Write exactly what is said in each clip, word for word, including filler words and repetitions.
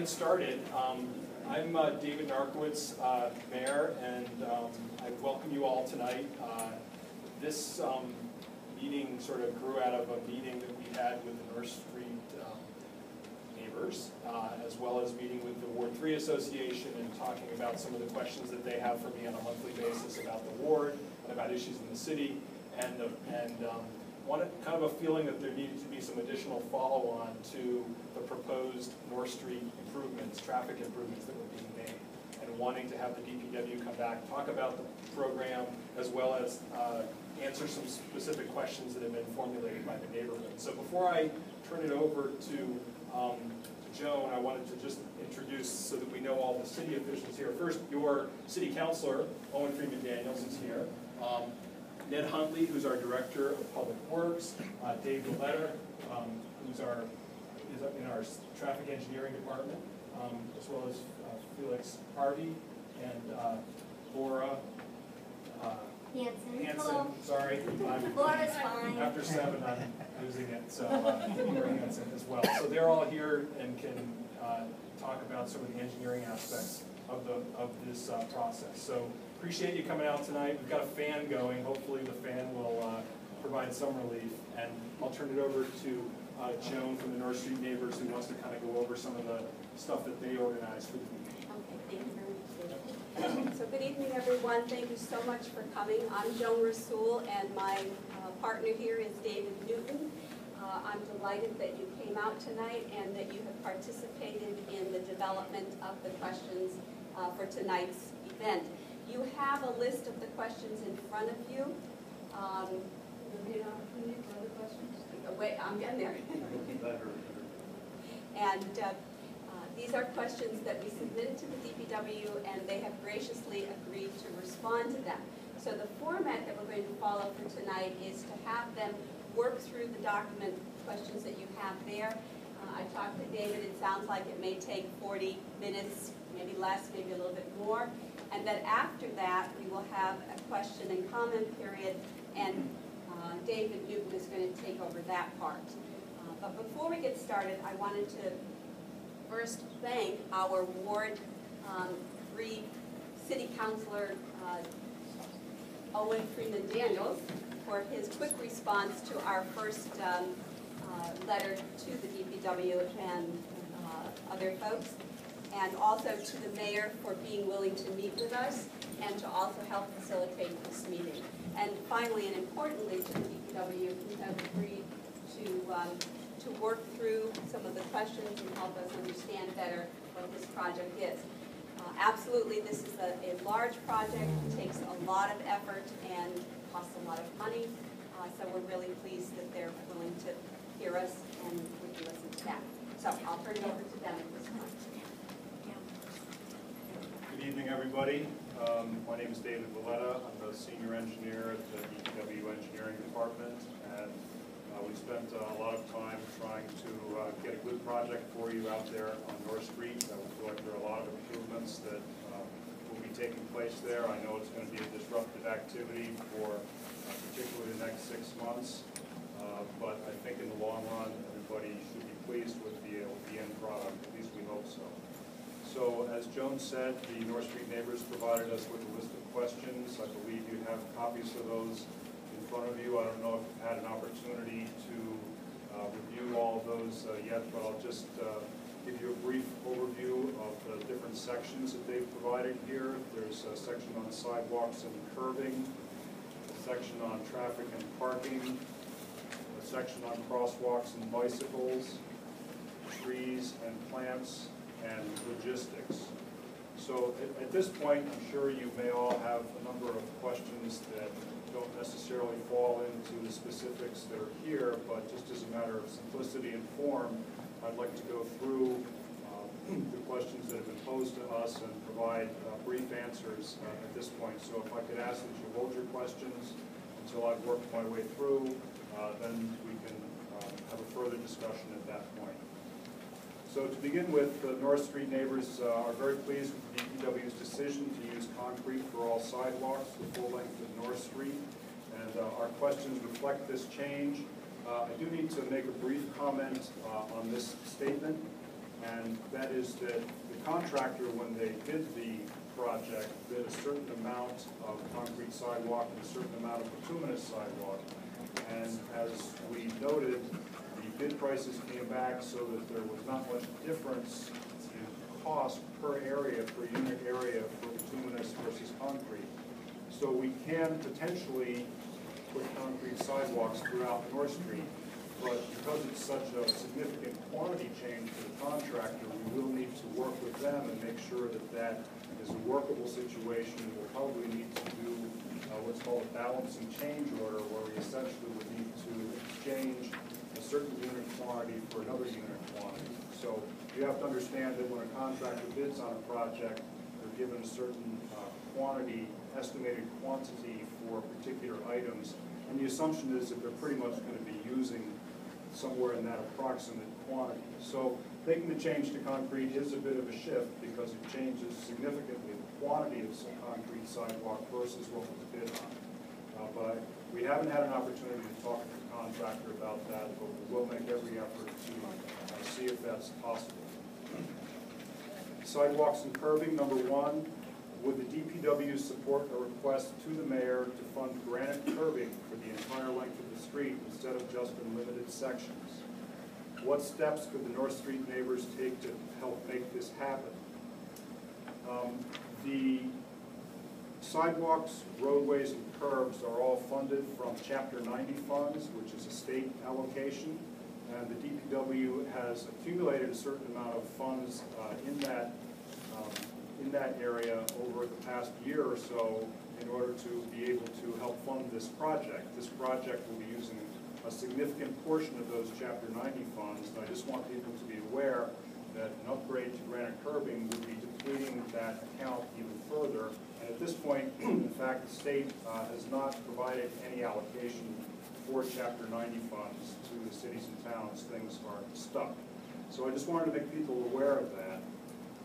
get started, um, I'm uh, David Narkiewicz, uh, Mayor, and um, I welcome you all tonight. Uh, this um, meeting sort of grew out of a meeting that we had with the North Street um, neighbors, uh, as well as meeting with the Ward three Association and talking about some of the questions that they have for me on a monthly basis about the ward, about issues in the city, and, the, and um, One, kind of a feeling that there needed to be some additional follow-on to the proposed North Street improvements, traffic improvements that were being made, and wanting to have the D P W come back, talk about the program, as well as uh, answer some specific questions that have been formulated by the neighborhood. So before I turn it over to um, Joan, I wanted to just introduce, so that we know all the city officials here. First, your city councilor, Owen Freeman-Daniels, is here. Um, Ned Huntley, who's our Director of Public Works, uh, Dave Valletta, um, who's our, is in our Traffic Engineering Department, um, as well as uh, Felix Harvey and uh, Bora uh, Hansen. Hansen, sorry. I'm, Bora's fine. After seven, I'm losing it, so uh, Bora Hansen as well. So they're all here and can uh, talk about some of the engineering aspects of, the, of this uh, process. So, appreciate you coming out tonight. We've got a fan going. Hopefully the fan will uh, provide some relief. And I'll turn it over to uh, Joan from the North Street Neighbors, who wants to kind of go over some of the stuff that they organized for the meeting. Okay, thank you very much. So good evening, everyone. Thank you so much for coming. I'm Joan Rasool, and my uh, partner here is David Newton. Uh, I'm delighted that you came out tonight and that you have participated in the development of the questions uh, for tonight's event. You have a list of the questions in front of you. Um, you know, other questions? Wait, I'm getting there. and uh, uh, these are questions that we submitted to the D P W, and they have graciously agreed to respond to them. So the format that we're going to follow for tonight is to have them work through the document questions that you have there. Uh, I talked to David. It sounds like it may take forty minutes, maybe less, maybe a little bit more. And then after that, we will have a question and comment period, and uh, David Newton is going to take over that part. Uh, but before we get started, I wanted to first thank our Ward um, three City Councilor, uh, Owen Freeman-Daniels, for his quick response to our first um, uh, letter to the D P W and uh, other folks. And also to the mayor for being willing to meet with us and to also help facilitate this meeting. And finally, and importantly, to the D P W, who have agreed to um, to work through some of the questions and help us understand better what this project is. Uh, absolutely, this is a, a large project. It takes a lot of effort and costs a lot of money. Uh, so we're really pleased that they're willing to hear us and we can listen to that. So I'll turn it over to them at this point. Good evening, everybody. Um, my name is David Valletta. I'm the senior engineer at the D P W Engineering Department, and uh, we spent uh, a lot of time trying to uh, get a good project for you out there on North Street. I feel like there are a lot of improvements that uh, will be taking place there. I know it's going to be a disruptive activity for uh, particularly the next six months, uh, but I think in the long run, everybody should be pleased with the, uh, with the end product. At least we hope so. So, as Joan said, the North Street Neighbors provided us with a list of questions. I believe you have copies of those in front of you. I don't know if you've had an opportunity to uh, review all of those uh, yet, but I'll just uh, give you a brief overview of the different sections that they've provided here. There's a section on sidewalks and curbing, a section on traffic and parking, a section on crosswalks and bicycles, trees and plants, and logistics. So at, at this point, I'm sure you may all have a number of questions that don't necessarily fall into the specifics that are here, but just as a matter of simplicity and form, I'd like to go through uh, the questions that have been posed to us and provide uh, brief answers uh, at this point. So if I could ask that you hold your questions until I've worked my way through, uh, then we can uh, have a further discussion at that point. So to begin with, the North Street Neighbors uh, are very pleased with the D P W's decision to use concrete for all sidewalks, the full length of North Street, and uh, our questions reflect this change. Uh, I do need to make a brief comment uh, on this statement. and that is that the contractor, when they did the project, did a certain amount of concrete sidewalk and a certain amount of bituminous sidewalk. And as we noted, the bid prices came back so that there was not much difference in cost per area, per unit area for bituminous versus concrete. So we can potentially put concrete sidewalks throughout North Street, but because it's such a significant quantity change for the contractor, we will need to work with them and make sure that that is a workable situation. We'll probably need to do uh, what's called a balancing change order, where we essentially would need to exchange a certain unit quantity for another unit quantity. So you have to understand that when a contractor bids on a project, they're given a certain uh, quantity, estimated quantity for particular items, and the assumption is that they're pretty much going to be using somewhere in that approximate quantity. So making the change to concrete is a bit of a shift because it changes significantly the quantity of some concrete sidewalk versus what was bid on. Uh, but we haven't had an opportunity to talk to the contractor about that, but we will make every effort to uh, see if that's possible. Sidewalks and curbing, number one. Would the D P W support a request to the mayor to fund granite curbing for the entire length of the street instead of just in limited sections? What steps could the North Street neighbors take to help make this happen? Um, the sidewalks, roadways, and curbs are all funded from Chapter ninety funds, which is a state allocation, and the D P W has accumulated a certain amount of funds uh, in that um, in that area over the past year or so in order to be able to help fund this project. This project will be using a significant portion of those Chapter ninety funds, and I just want people to be aware that an upgrade to granite curbing would be depleting that account even further. And at this point, in fact, the state uh, has not provided any allocation for Chapter ninety funds to the cities and towns. Things are stuck. So I just wanted to make people aware of that.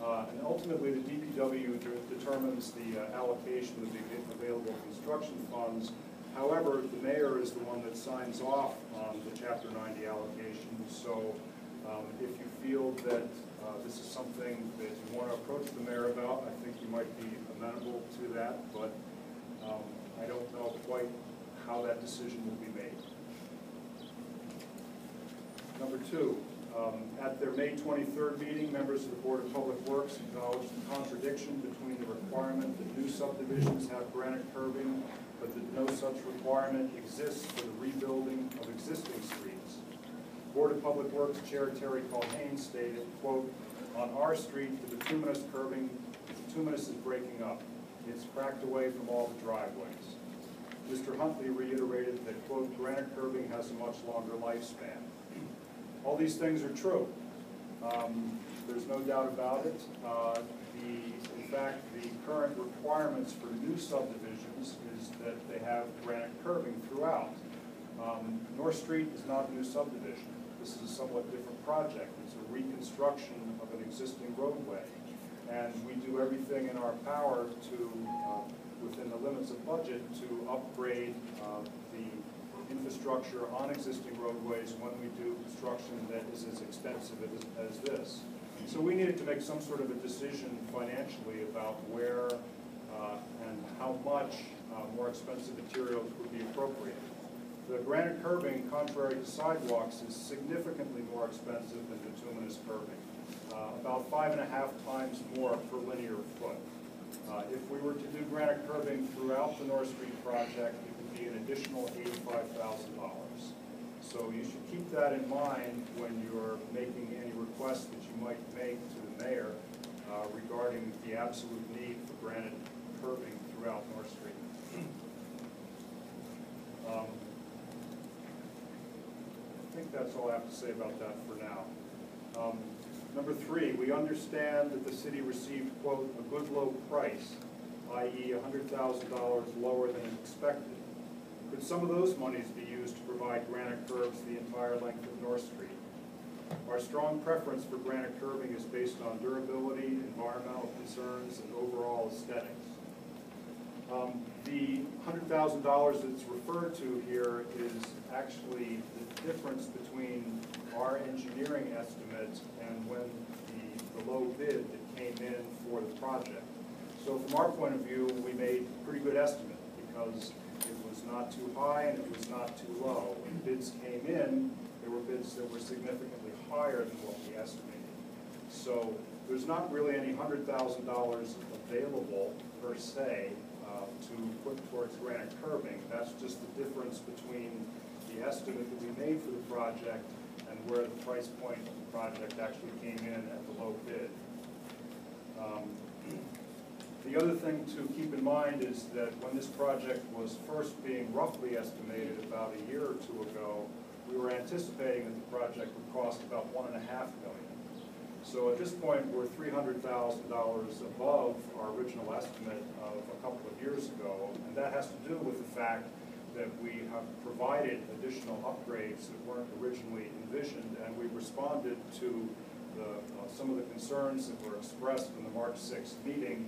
Uh, and ultimately, the D P W de determines the uh, allocation of the available construction funds. However, the mayor is the one that signs off on the Chapter ninety allocation. So um, if you feel that uh, this is something that you want to approach the mayor about, I think you might be amenable to that. But um, I don't know quite how that decision will be made. Number two. Um, at their May twenty-third meeting, members of the Board of Public Works acknowledged the contradiction between the requirement that new subdivisions have granite curbing, but that no such requirement exists for the rebuilding of existing streets. Board of Public Works Chair Terry Coulthain stated, quote, "On our street, the bituminous curbing, the bituminous is breaking up. It's cracked away from all the driveways." Mister Huntley reiterated that, quote, "Granite curbing has a much longer lifespan." All these things are true. Um, there's no doubt about it. Uh, the, in fact, the current requirements for new subdivisions is that they have granite curbing throughout. Um, North Street is not a new subdivision. This is a somewhat different project. It's a reconstruction of an existing roadway. And we do everything in our power to, uh, within the limits of budget, to upgrade uh, the infrastructure on existing roadways when we do construction that is as expensive as, as this. So we needed to make some sort of a decision financially about where uh, and how much uh, more expensive materials would be appropriate. The granite curbing, contrary to sidewalks, is significantly more expensive than bituminous curbing, uh, about five and a half times more per linear foot. Uh, if we were to do granite curbing throughout the North Street project, an additional eighty-five thousand dollars. So you should keep that in mind when you're making any requests that you might make to the mayor uh, regarding the absolute need for granite curbing throughout North Street. Um, I think that's all I have to say about that for now. Um, number three, we understand that the city received, quote, "a good low price," that is one hundred thousand dollars lower than expected. Could some of those monies be used to provide granite curbs the entire length of North Street? Our strong preference for granite curbing is based on durability, environmental concerns, and overall aesthetics. Um, the one hundred thousand dollars that's referred to here is actually the difference between our engineering estimate and when the low bid that came in for the project. So from our point of view, we made a pretty good estimate because it was not too high and it was not too low. When bids came in, there were bids that were significantly higher than what we estimated. So there's not really any one hundred thousand dollars available per se uh, to put towards granite curbing. That's just the difference between the estimate that we made for the project and where the price point of the project actually came in at the low bid. Um, the other thing to keep in mind is that when this project was first being roughly estimated about a year or two ago, we were anticipating that the project would cost about one and a half million. So at this point, we're three hundred thousand dollars above our original estimate of a couple of years ago, and that has to do with the fact that we have provided additional upgrades that weren't originally envisioned, and we responded to the, uh, some of the concerns that were expressed in the March sixth meeting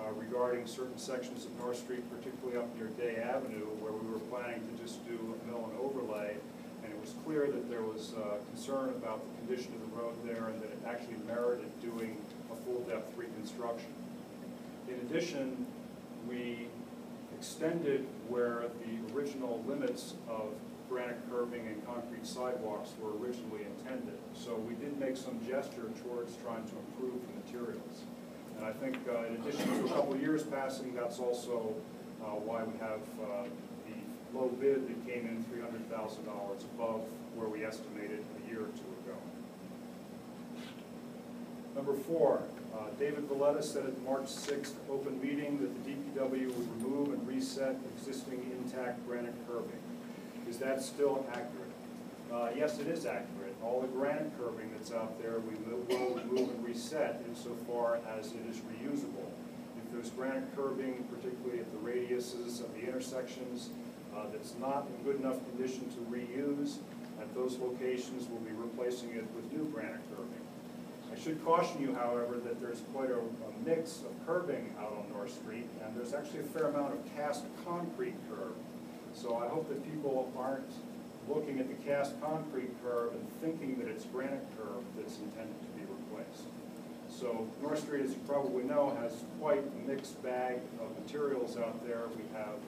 uh, regarding certain sections of North Street, particularly up near Day Avenue, where we were planning to just do a mill and overlay. It was clear that there was uh, concern about the condition of the road there and that it actually merited doing a full-depth reconstruction. In addition, we extended where the original limits of granite curbing and concrete sidewalks were originally intended. So we did make some gesture towards trying to improve the materials. And I think uh, in addition to a couple of years passing, that's also uh, why we have uh, low bid that came in three hundred thousand dollars above where we estimated a year or two ago. Number four, uh, David Valletta said at the March sixth open meeting that the D P W would remove and reset existing intact granite curbing. Is that still accurate? Uh, yes, it is accurate. All the granite curbing that's out there we will remove and reset insofar as it is reusable. If there's granite curbing, particularly at the radiuses of the intersections, Uh, that's not in good enough condition to reuse, at those locations we'll be replacing it with new granite curbing. I should caution you, however, that there's quite a, a mix of curbing out on North Street, and there's actually a fair amount of cast concrete curb. So I hope that people aren't looking at the cast concrete curb and thinking that it's granite curb that's intended to be replaced. So North Street, as you probably know, has quite a mixed bag of materials out there. We have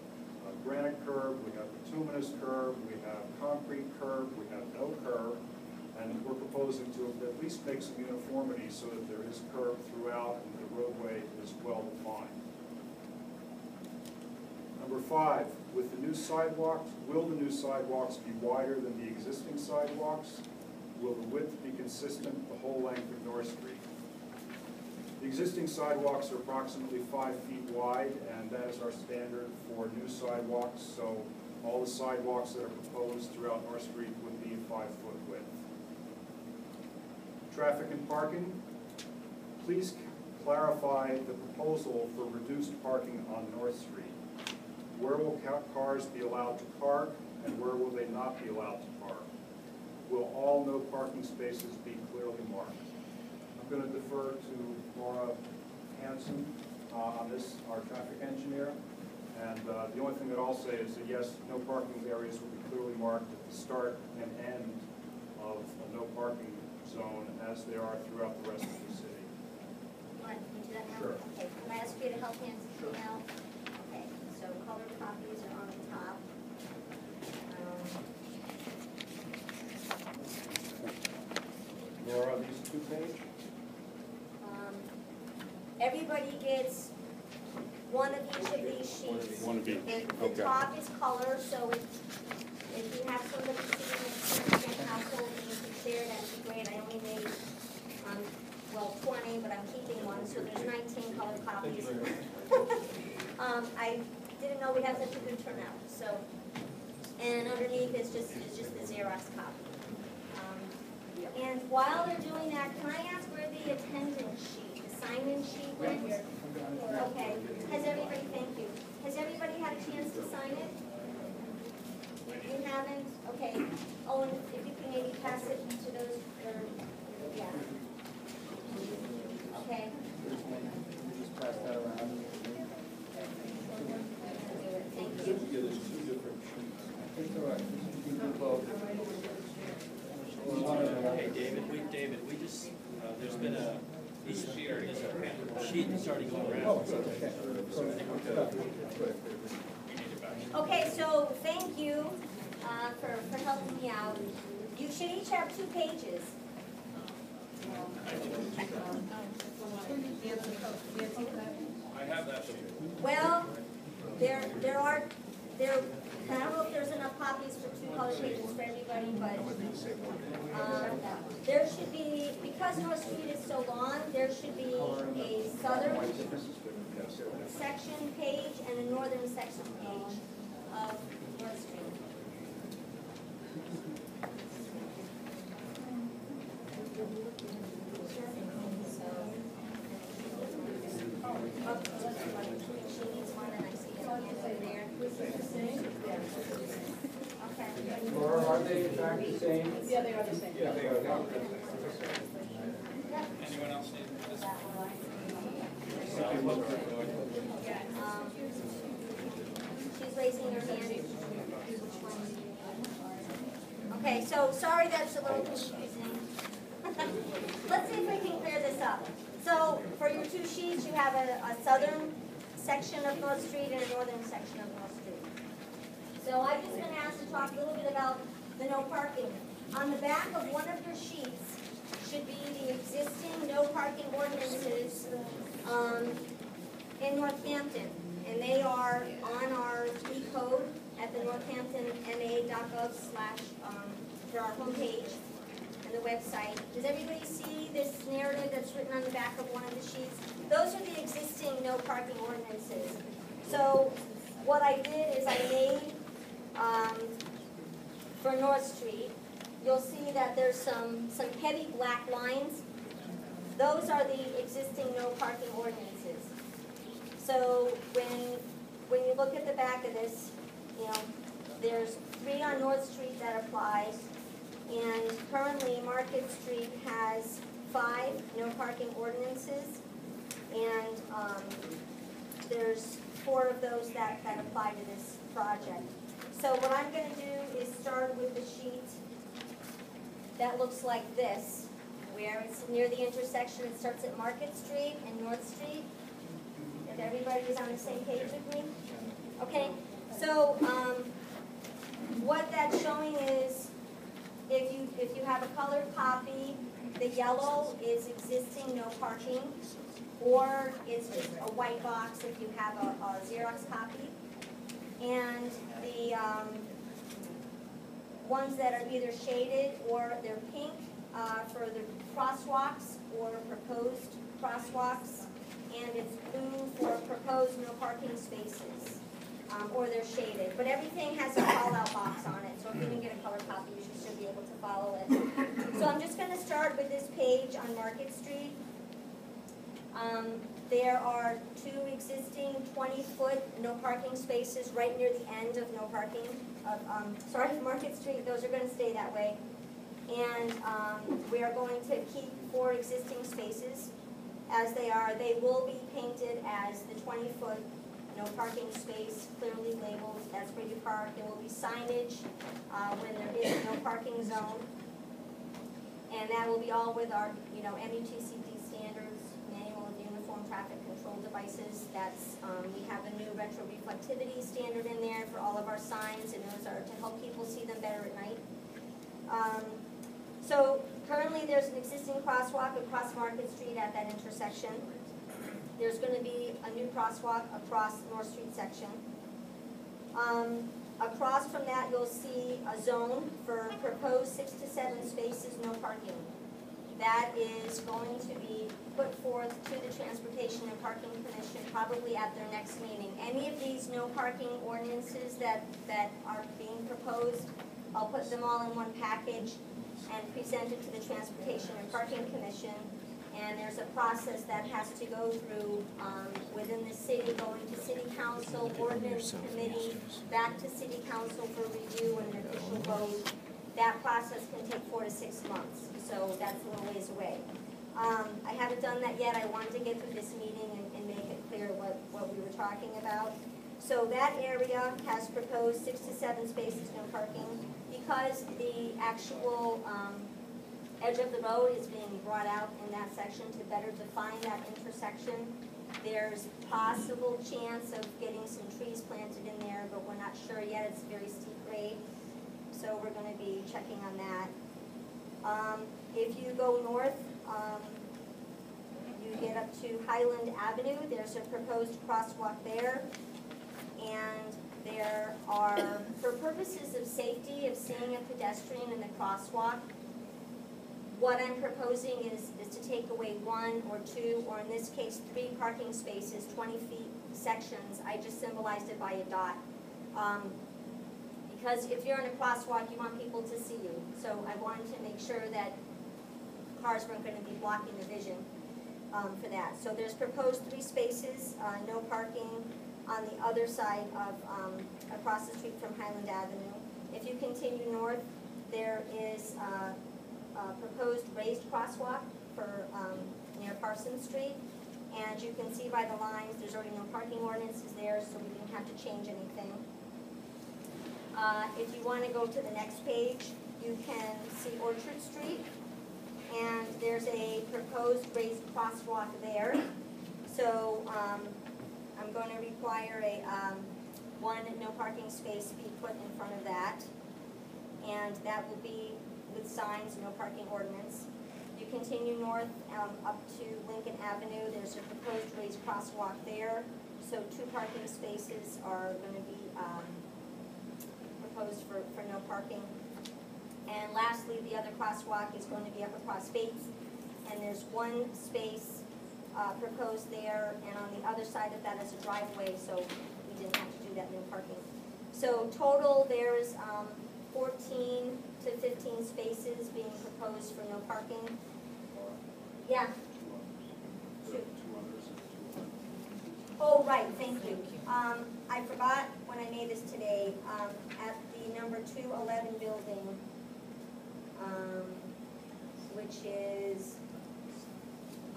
granite curb, we have bituminous curb, we have concrete curb, we have no curb, and we're proposing to at least make some uniformity so that there is curb throughout and the roadway is well defined. Number five, with the new sidewalks, will the new sidewalks be wider than the existing sidewalks? Will the width be consistent the whole length of North Street? The existing sidewalks are approximately five feet wide, and that is our standard for new sidewalks, so all the sidewalks that are proposed throughout North Street would be five foot width. Traffic and parking. Please clarify the proposal for reduced parking on North Street. Where will cars be allowed to park, and where will they not be allowed to park? Will all no parking spaces be clearly marked? I'm going to defer to Bora Hansen uh, on this, our traffic engineer. And uh, the only thing that I'll say is that yes, no parking areas will be clearly marked at the start and end of a no parking zone as they are throughout the rest of the city. You want me to do that now? Sure. Okay, I'm going to ask you to help Hansen sure. now. Okay, so colored copies are on the top. Um, Bora, these two pages? Everybody gets one of each of these sheets. One of each. The, the okay. top is color, so it's, if you have somebody sitting in the household and you can share, that would be great. I only made, um, well, twenty, but I'm keeping one, so there's nineteen color copies. um, I didn't know we had such a good turnout. So, and underneath is just is just the Xerox copy. Um, and while they're doing that, can I ask where the attendance sheet? Sign-in sheet when you're, okay, has everybody, thank you, has everybody had a chance to sign it? If you haven't, okay, Owen, if you can maybe pass it to those, or, yeah, okay. Pass that around. Thank you. There's two different sheets. It's all right. You can vote. Hey, David, we, David, we just, uh, there's been a disappeared. She started going around. Okay, so thank you uh, for, for helping me out. You should each have two pages. I have that. Well, there there are there. I don't know if there's enough copies for two color pages for everybody, but um, there should be, because North Street is so long, there should be a southern section page and a northern section page of North Street. Or are they in fact the same? Yeah, they are the same. Yeah, they are the same. Anyone else need this? Um, she's raising her hand. Okay, so sorry that's a little confusing. Let's see if we can clear this up. So for your two sheets, you have a, a southern section of North Street and a northern section of North Street. So I've just been asked to talk a little bit about the no parking. On the back of one of your sheets should be the existing no parking ordinances um, in Northampton. And they are on our e code at the northampton m a dot gov slash um, for our homepage and the website. Does everybody see this narrative that's written on the back of one of the sheets? Those are the existing no parking ordinances. So what I did is I made Um, for North Street, you'll see that there's some, some heavy black lines. Those are the existing no parking ordinances. So when, when you look at the back of this, you know, there's three on North Street that apply, and currently Market Street has five no parking ordinances, and um, there's four of those that, that apply to this project. So what I'm going to do is start with the sheet that looks like this, where it's near the intersection. It starts at Market Street and North Street. If everybody is on the same page with me? Okay, so um, what that's showing is, if you, if you have a colored copy, the yellow is existing no parking, or it's just a white box if you have a, a Xerox copy. And the um, ones that are either shaded or they're pink uh, for the crosswalks or proposed crosswalks, and it's blue for proposed no parking spaces, um, or they're shaded. But everything has a call-out box on it, so if you didn't get a color copy, you should still be able to follow it. So I'm just going to start with this page on Market Street. Um, There are two existing twenty foot no parking spaces right near the end of no parking, of, um, sorry, Market Street. Those are going to stay that way. And um, we are going to keep four existing spaces as they are. They will be painted as the twenty foot no parking space, clearly labeled. That's where you park. There will be signage uh, when there is no parking zone. And that will be all with our, you know, M U T C D standards. Traffic control devices. That's um, we have a new retroreflectivity standard in there for all of our signs, and those are to help people see them better at night. Um, so currently, there's an existing crosswalk across Market Street at that intersection. There's going to be a new crosswalk across North Street section. Um, across from that, you'll see a zone for proposed six to seven spaces, no parking. That is going to be put forth to the Transportation and Parking Commission probably at their next meeting. Any of these no parking ordinances that, that are being proposed, I'll put them all in one package and present it to the Transportation and Parking Commission. And there's a process that has to go through um, within the city, going to City Council, Ordinance Committee, back to City Council for review and an official vote. That process can take four to six months, so that's a little ways away. Um, I haven't done that yet. I wanted to get through this meeting and, and make it clear what, what we were talking about. So that area has proposed six to seven spaces, no parking, because the actual um, edge of the road is being brought out in that section to better define that intersection. There's possible chance of getting some trees planted in there, but we're not sure yet. It's a very steep grade, so we're going to be checking on that. Um, if you go north, um, you get up to Highland Avenue. There's a proposed crosswalk there, and there are, for purposes of safety, of seeing a pedestrian in the crosswalk, what I'm proposing is, is to take away one or two, or in this case, three parking spaces, twenty feet sections. I just symbolized it by a dot. Um, because if you're in a crosswalk, you want people to see you. So I wanted to make sure that cars weren't going to be blocking the vision um, for that. So there's proposed three spaces, uh, no parking on the other side of, um, across the street from Highland Avenue. If you continue north, there is uh, Uh, proposed raised crosswalk for um, near Parsons Street, and you can see by the lines there's already no parking ordinances there, so we didn't have to change anything. Uh, if you want to go to the next page, you can see Orchard Street, and there's a proposed raised crosswalk there. So um, I'm going to require a um, one no parking space be put in front of that, and that will be with signs, no parking ordinance. You continue north um, up to Lincoln Avenue. There's a proposed raised crosswalk there. So two parking spaces are going to be um, proposed for, for no parking. And lastly, the other crosswalk is going to be up across Bates. And there's one space uh, proposed there. And on the other side of that is a driveway, so we didn't have to do that no parking. So total, there's um, fourteen to fifteen spaces being proposed for no parking. Yeah. Two. Oh, right, thank you. Um, I forgot when I made this today, um, at the number two eleven building, um, which is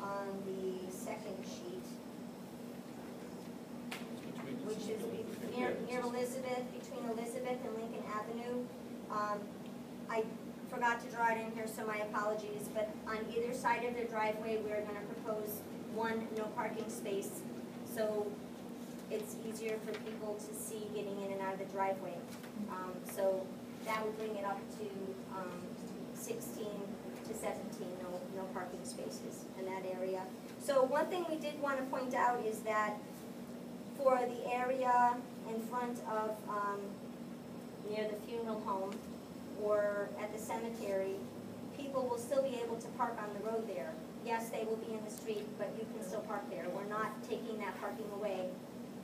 on the second sheet, which is near, near Elizabeth, between Elizabeth and Lincoln Avenue. Um, I forgot to draw it in here, so my apologies, but on either side of the driveway, we're going to propose one no parking space, so it's easier for people to see getting in and out of the driveway. Um, so that would bring it up to um, sixteen to seventeen no, no parking spaces in that area. So one thing we did want to point out is that for the area in front of um, near the funeral home or at the cemetery, people will still be able to park on the road there. Yes, they will be in the street, but you can still park there. We're not taking that parking away.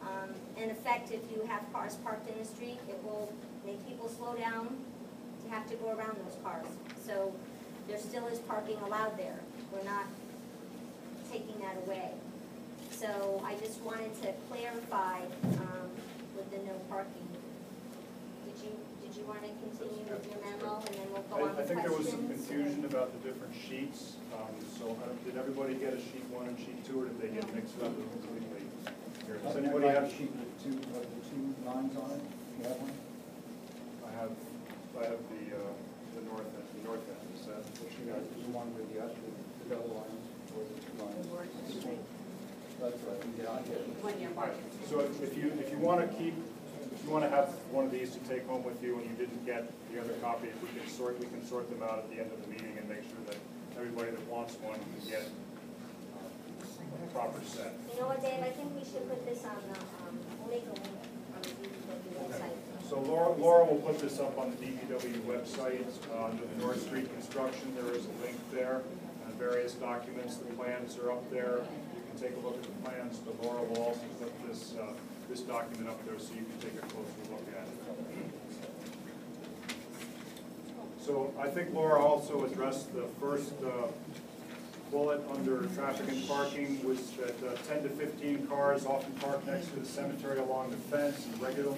Um, in effect, if you have cars parked in the street, it will make people slow down to have to go around those cars. So there still is parking allowed there. We're not taking that away. So I just wanted to clarify um, with the no parking. Did you, did you want to continue with your memo, and then we'll go I, on I think questions? There was some confusion about the different sheets. Um, so uh, did everybody get a sheet one and sheet two, or did they get mixed up completely? Does anybody have a sheet with two, uh, the two lines on it? Do you have one? I have, I have the, uh, the north end, the north end. Is that what you got? The one with the actual the double lines, or the two lines? That's right. Yeah, I get it. All right. So if you, if you want to keep, if you want to have one of these to take home with you and you didn't get the other copy, if we can sort, we can sort them out at the end of the meeting and make sure that everybody that wants one can get a proper set. You know what, Dave, I think we should put this on the, um, we'll make a link on the D P W website. Okay. So Laura, Laura will put this up on the D P W website. Uh, under the North Street construction, there is a link there. And various documents, the plans are up there. You can take a look at the plans, but Laura will also put this uh, this document up there so you can take a closer look at it. So I think Laura also addressed the first uh, bullet under traffic and parking, was that uh, ten to fifteen cars often park next to the cemetery along the fence, and regular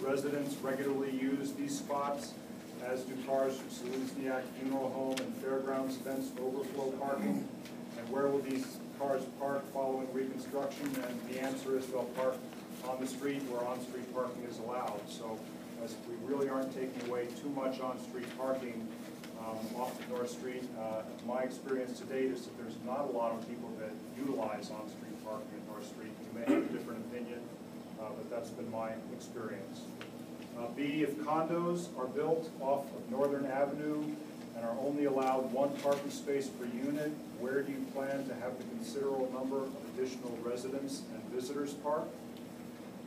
residents regularly use these spots, as do cars from Salusniak Funeral Home and Fairgrounds fenced overflow parking. And where will these cars park following reconstruction? And the answer is they'll park on the street where on-street parking is allowed. So as we really aren't taking away too much on-street parking, uh, um, off the North Street. Uh, my experience to date is that there's not a lot of people that utilize on-street parking at North Street. You may have a different opinion, uh, but that's been my experience. Uh, B, if condos are built off of Northern Avenue and are only allowed one parking space per unit, where do you plan to have the considerable number of additional residents and visitors park?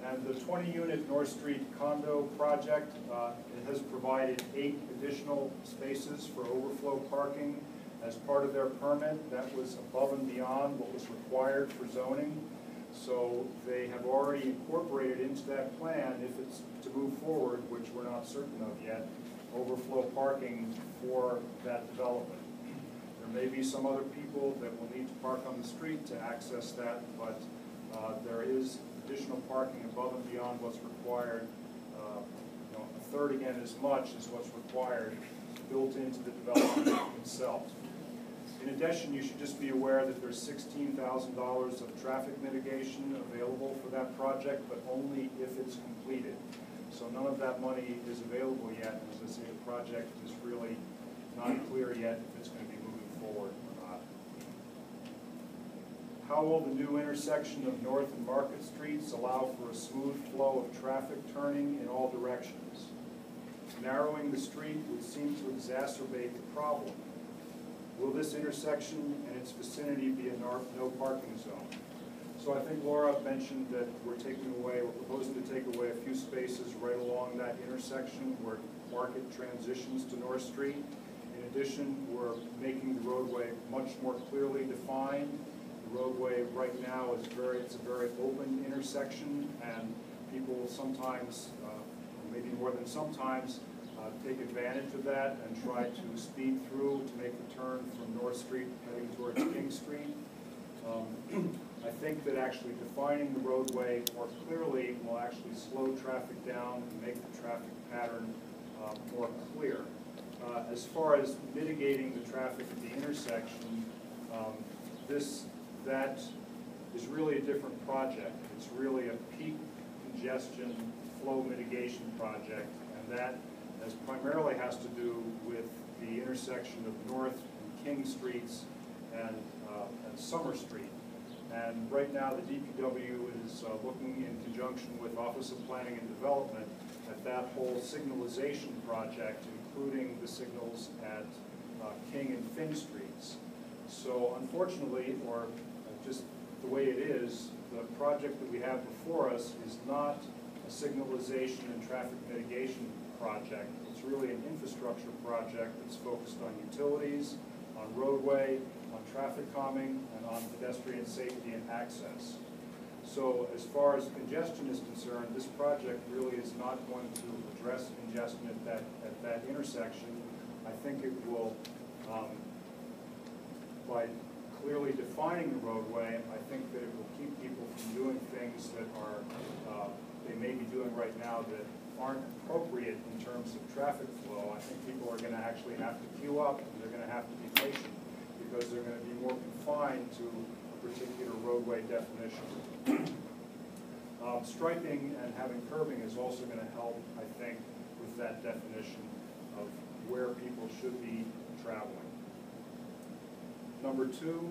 And the twenty unit North Street condo project, uh, it has provided eight additional spaces for overflow parking as part of their permit. That was above and beyond what was required for zoning. So they have already incorporated into that plan, if it's to move forward, which we're not certain of yet, overflow parking for that development. There may be some other people that will need to park on the street to access that, but uh, there is additional parking above and beyond what's required. Uh, you know, a third again as much as what's required built into the development itself. In addition, you should just be aware that there's sixteen thousand dollars of traffic mitigation available for that project, but only if it's completed. So none of that money is available yet. As I say, the project is really not clear yet if it's going to be moving forward. How will the new intersection of North and Market Streets allow for a smooth flow of traffic turning in all directions? Narrowing the street would seem to exacerbate the problem. Will this intersection and its vicinity be a no parking zone? So I think Laura mentioned that we're taking away, we're proposing to take away a few spaces right along that intersection where Market transitions to North Street. In addition, we're making the roadway much more clearly defined. The roadway right now is very, it's a very open intersection, and people will sometimes, uh, maybe more than sometimes, uh, take advantage of that and try to speed through to make the turn from North Street heading towards King Street. Um, I think that actually defining the roadway more clearly will actually slow traffic down and make the traffic pattern uh, more clear. Uh, as far as mitigating the traffic at the intersection, um, this That is really a different project. It's really a peak congestion flow mitigation project, and that has primarily has to do with the intersection of North and King Streets and, uh, and Summer Street. And right now the D P W is uh, looking in conjunction with Office of Planning and Development at that whole signalization project, including the signals at uh, King and Finn Streets. So unfortunately, or just the way it is, the project that we have before us is not a signalization and traffic mitigation project. It's really an infrastructure project that's focused on utilities, on roadway, on traffic calming, and on pedestrian safety and access. So as far as congestion is concerned, this project really is not going to address congestion at that, at that intersection. I think it will, um, by clearly defining the roadway, I think that it will keep people from doing things that are uh, they may be doing right now that aren't appropriate in terms of traffic flow. I think people are going to actually have to queue up, and they're going to have to be patient because they're going to be more confined to a particular roadway definition. Um, striping and having curbing is also going to help, I think, with that definition of where people should be traveling. Number two,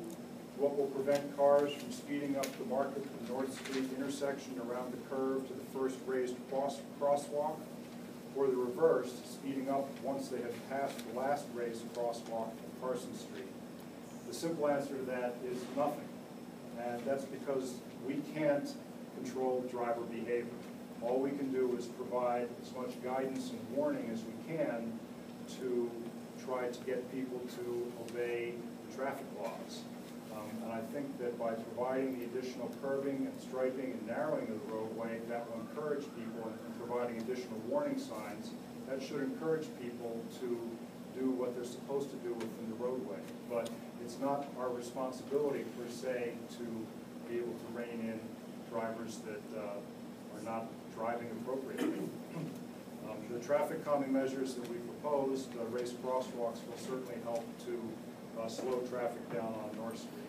what will prevent cars from speeding up the Market from North Street intersection around the curve to the first raised cross crosswalk, or the reverse, speeding up once they have passed the last raised crosswalk at Carson Street? The simple answer to that is nothing, and that's because we can't control driver behavior. All we can do is provide as much guidance and warning as we can to try to get people to obey traffic laws. Um, and I think that by providing the additional curbing and striping and narrowing of the roadway, that will encourage people, and providing additional warning signs, that should encourage people to do what they're supposed to do within the roadway. But it's not our responsibility per se to be able to rein in drivers that uh, are not driving appropriately. Um, the traffic calming measures that we proposed, the race crosswalks, will certainly help to Uh, slow traffic down on North Street.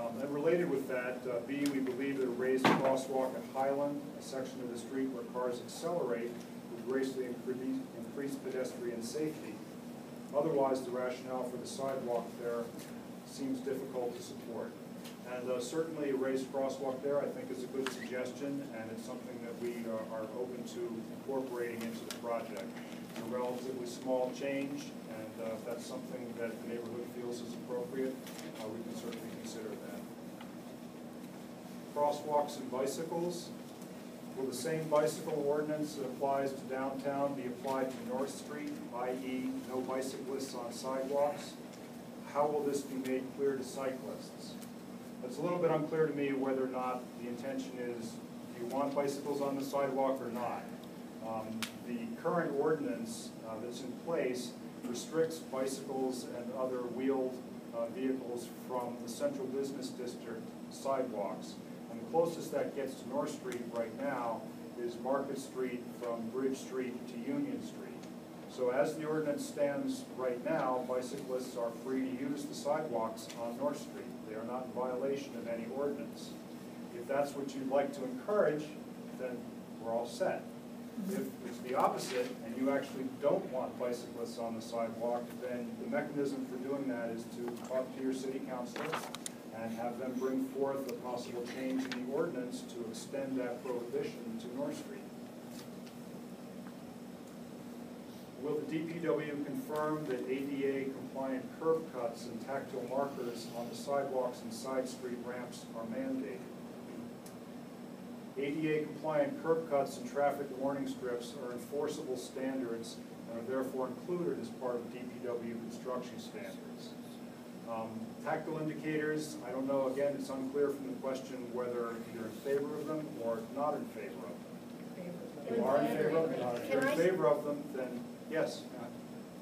Um, and related with that, uh, B, we believe that a raised crosswalk at Highland, a section of the street where cars accelerate, would greatly increase pedestrian safety. Otherwise, the rationale for the sidewalk there seems difficult to support. And uh, certainly a raised crosswalk there, I think, is a good suggestion, and it's something that we uh, are open to incorporating into the project. It's a relatively small change, and uh, if that's something that the neighborhood feels is appropriate, uh, we can certainly consider that. Crosswalks and bicycles. Will the same bicycle ordinance that applies to downtown be applied to North Street, that is no bicyclists on sidewalks? How will this be made clear to cyclists? It's a little bit unclear to me whether or not the intention is, do you want bicycles on the sidewalk or not? Um, the current ordinance uh, that's in place restricts bicycles and other wheeled uh, vehicles from the central business district sidewalks. And the closest that gets to North Street right now is Market Street from Bridge Street to Union Street. So as the ordinance stands right now, bicyclists are free to use the sidewalks on North Street. They are not in violation of any ordinance. If that's what you'd like to encourage, then we're all set. If it's the opposite and you actually don't want bicyclists on the sidewalk, then the mechanism for doing that is to talk to your city council and have them bring forth a possible change in the ordinance to extend that prohibition to North Street. Will the D P W confirm that A D A-compliant curb cuts and tactile markers on the sidewalks and side street ramps are mandated? A D A-compliant curb cuts and traffic warning strips are enforceable standards and are therefore included as part of D P W construction standards. Um, tactile indicators, I don't know, again, it's unclear from the question whether you're in favor of them or not in favor of them. You are in favor of them, if you're in favor of them, then yes.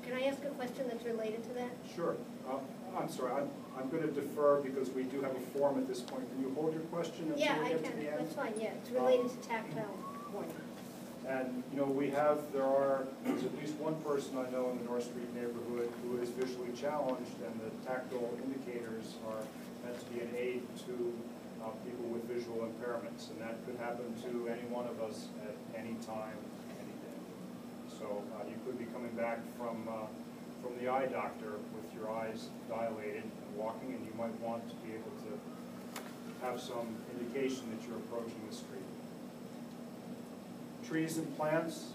Can I ask a question that's related to that? Sure. Uh, I'm sorry, I'm, I'm going to defer because we do have a form at this point. Can you hold your question until yeah, we get I can. to the end? That's fine, yeah. It's related um, to tactile warning. And, you know, we have, there are, there's at least one person I know in the North Street neighborhood who is visually challenged, and the tactile indicators are meant to be an aid to uh, people with visual impairments. And that could happen to any one of us at any time. So uh, you could be coming back from, uh, from the eye doctor with your eyes dilated and walking, and you might want to be able to have some indication that you're approaching the street. Trees and plants.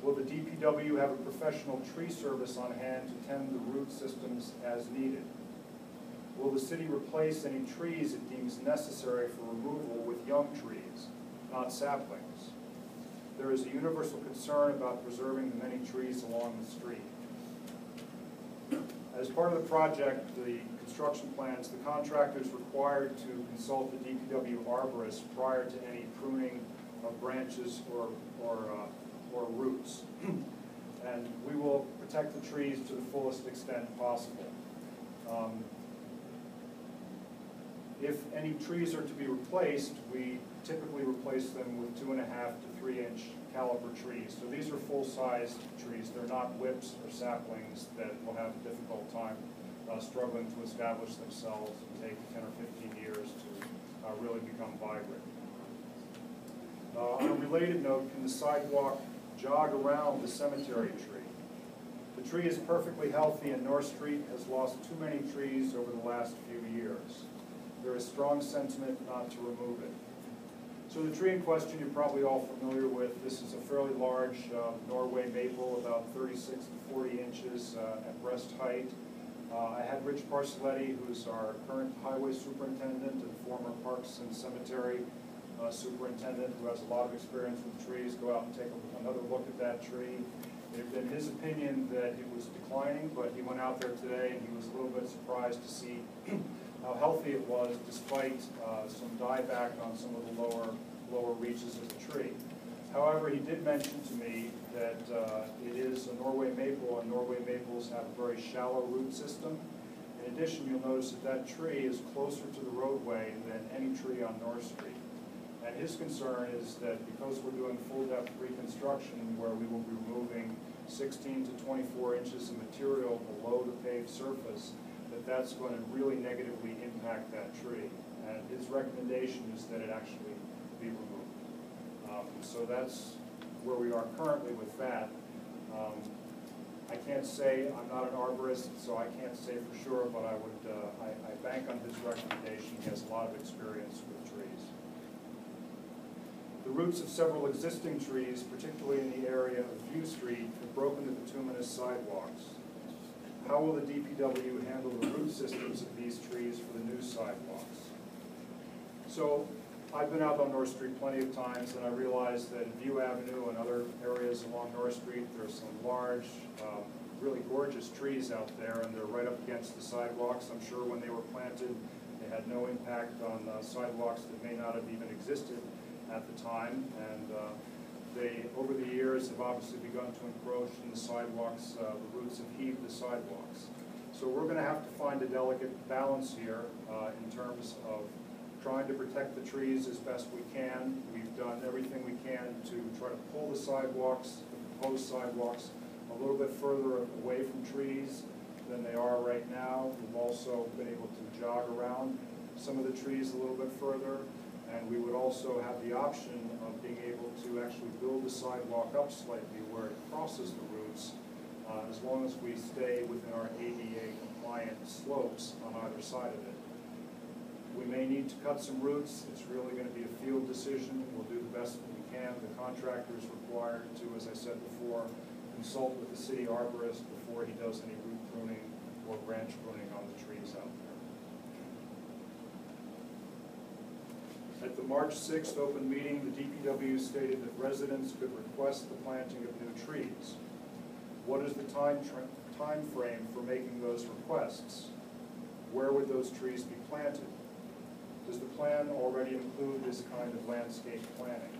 Will the D P W have a professional tree service on hand to tend the root systems as needed? Will the city replace any trees it deems necessary for removal with young trees, not saplings? There is a universal concern about preserving the many trees along the street. As part of the project, the construction plans, the contractor is required to consult the D P W arborist prior to any pruning of branches or, or, uh, or roots. And we will protect the trees to the fullest extent possible. Um, If any trees are to be replaced, we typically replace them with two and a half to three inch caliber trees. So these are full-sized trees. They're not whips or saplings that will have a difficult time uh, struggling to establish themselves and take ten or fifteen years to uh, really become vibrant. Uh, on a related note, can the sidewalk jog around the cemetery tree? The tree is perfectly healthy and North Street has lost too many trees over the last few years. There is strong sentiment not to remove it. So the tree in question you're probably all familiar with. This is a fairly large uh, Norway maple, about thirty-six to forty inches uh, at breast height. Uh, I had Rich Parcelletti, who's our current highway superintendent and former Parks and Cemetery uh, superintendent, who has a lot of experience with trees, go out and take another look at that tree. It had been his opinion that it was declining, but he went out there today and he was a little bit surprised to see how healthy it was, despite uh, some dieback on some of the lower lower reaches of the tree. However, he did mention to me that uh, it is a Norway maple, and Norway maples have a very shallow root system. In addition, you'll notice that that tree is closer to the roadway than any tree on North Street. And his concern is that because we're doing full-depth reconstruction, where we will be removing sixteen to twenty-four inches of material below the paved surface, that that's going to really negatively impact that tree. And his recommendation is that it actually be removed. Um, so that's where we are currently with that. Um, I can't say, I'm not an arborist, so I can't say for sure, but I would, uh, I, I bank on his recommendation. He has a lot of experience with trees. The roots of several existing trees, particularly in the area of View Street, have broken the bituminous sidewalks. How will the D P W handle the root systems of these trees for the new sidewalks? So I've been out on North Street plenty of times, and I realize that View Avenue and other areas along North Street, there's some large, uh, really gorgeous trees out there, and they're right up against the sidewalks. I'm sure when they were planted, they had no impact on uh, sidewalks that may not have even existed at the time, and uh, they, over the years, have obviously begun to encroach in the sidewalks, uh, the roots have heaved the sidewalks. So we're going to have to find a delicate balance here uh, in terms of trying to protect the trees as best we can. We've done everything we can to try to pull the sidewalks, the proposed sidewalks, a little bit further away from trees than they are right now. We've also been able to jog around some of the trees a little bit further. And we would also have the option of being able to actually build the sidewalk up slightly where it crosses the roots, uh, as long as we stay within our A D A compliant slopes on either side of it. We may need to cut some roots. It's really going to be a field decision. We'll do the best we can. The contractor is required to, as I said before, consult with the city arborist before he does any root pruning or branch pruning on the trees out there. At the March sixth open meeting, the D P W stated that residents could request the planting of new trees. What is the time, time frame for making those requests? Where would those trees be planted? Does the plan already include this kind of landscape planning?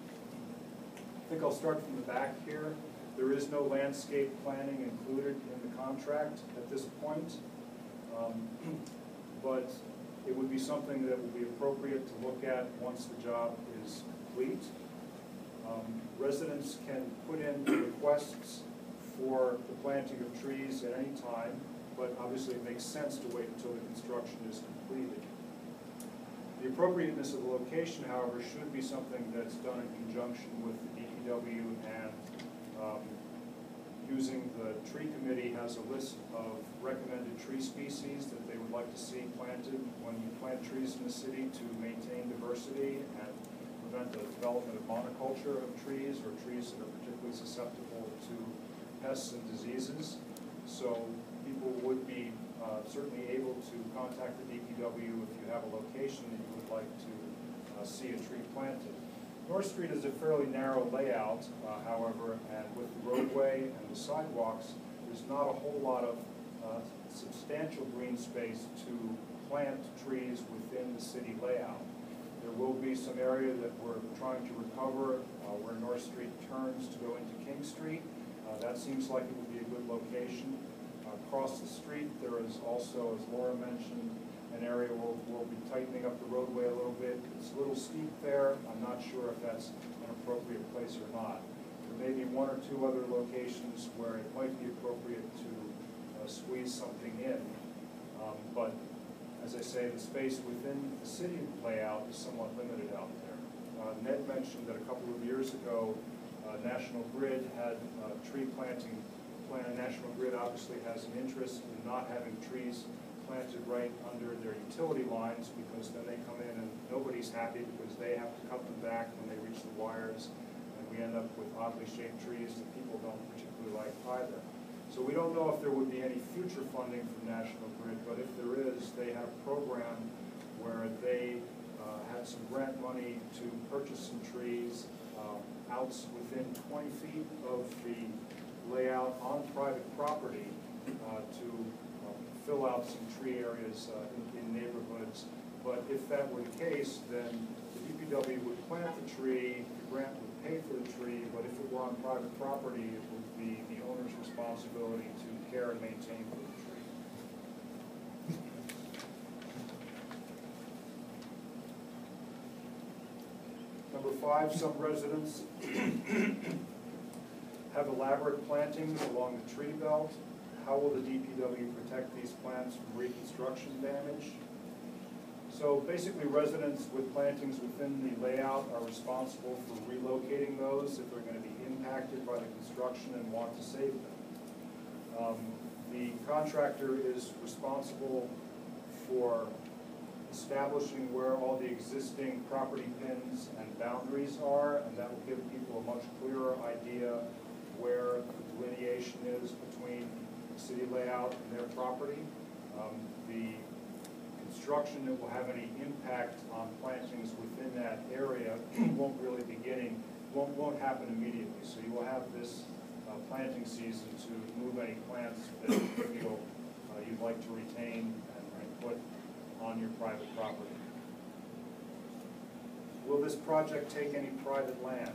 I think I'll start from the back here. There is no landscape planning included in the contract at this point, um, but it would be something that would be appropriate to look at once the job is complete. Um, residents can put in requests for the planting of trees at any time, but obviously it makes sense to wait until the construction is completed. The appropriateness of the location, however, should be something that's done in conjunction with the D P W, and um, using the tree committee has a list of recommended tree species that they would like to see planted when you plant trees in the city to maintain diversity and prevent the development of monoculture of trees or trees that are particularly susceptible to pests and diseases. So people would be uh, certainly able to contact the D P W if you have a location that you would like to uh, see a tree planted. North Street is a fairly narrow layout, uh, however, and with the roadway and the sidewalks, there's not a whole lot of uh, substantial green space to plant trees within the city layout. There will be some area that we're trying to recover uh, where North Street turns to go into King Street. Uh, that seems like it would be a good location. Uh, across the street, there is also, as Laura mentioned, an area where we'll be tightening up the roadway a little bit. It's a little steep there. I'm not sure if that's an appropriate place or not. There may be one or two other locations where it might be appropriate to uh, squeeze something in. Um, but as I say, the space within the city layout is somewhat limited out there. Uh, Ned mentioned that a couple of years ago, uh, National Grid had uh, tree planting plan. National Grid obviously has an interest in not having trees planted right under their utility lines, because then they come in and nobody's happy because they have to cut them back when they reach the wires, and we end up with oddly shaped trees that people don't particularly like either. So we don't know if there would be any future funding from National Grid, but if there is, they had a program where they uh, had some grant money to purchase some trees um, out within twenty feet of the layout on private property uh, to fill out some tree areas uh, in, in neighborhoods. But if that were the case, then the D P W would plant the tree, the grant would pay for the tree, but if it were on private property, it would be the owner's responsibility to care and maintain for the tree. Number five, some residents have elaborate plantings along the tree belt. How will the D P W protect these plants from reconstruction damage? So basically residents with plantings within the layout are responsible for relocating those if they're going to be impacted by the construction and want to save them. Um, the contractor is responsible for establishing where all the existing property pins and boundaries are, and that will give people a much clearer idea where the delineation is between the city layout and their property. Um, the construction that will have any impact on plantings within that area won't really beginning, won't, won't happen immediately. So you will have this uh, planting season to move any plants that you feel uh, you'd like to retain and, and put on your private property. Will this project take any private land?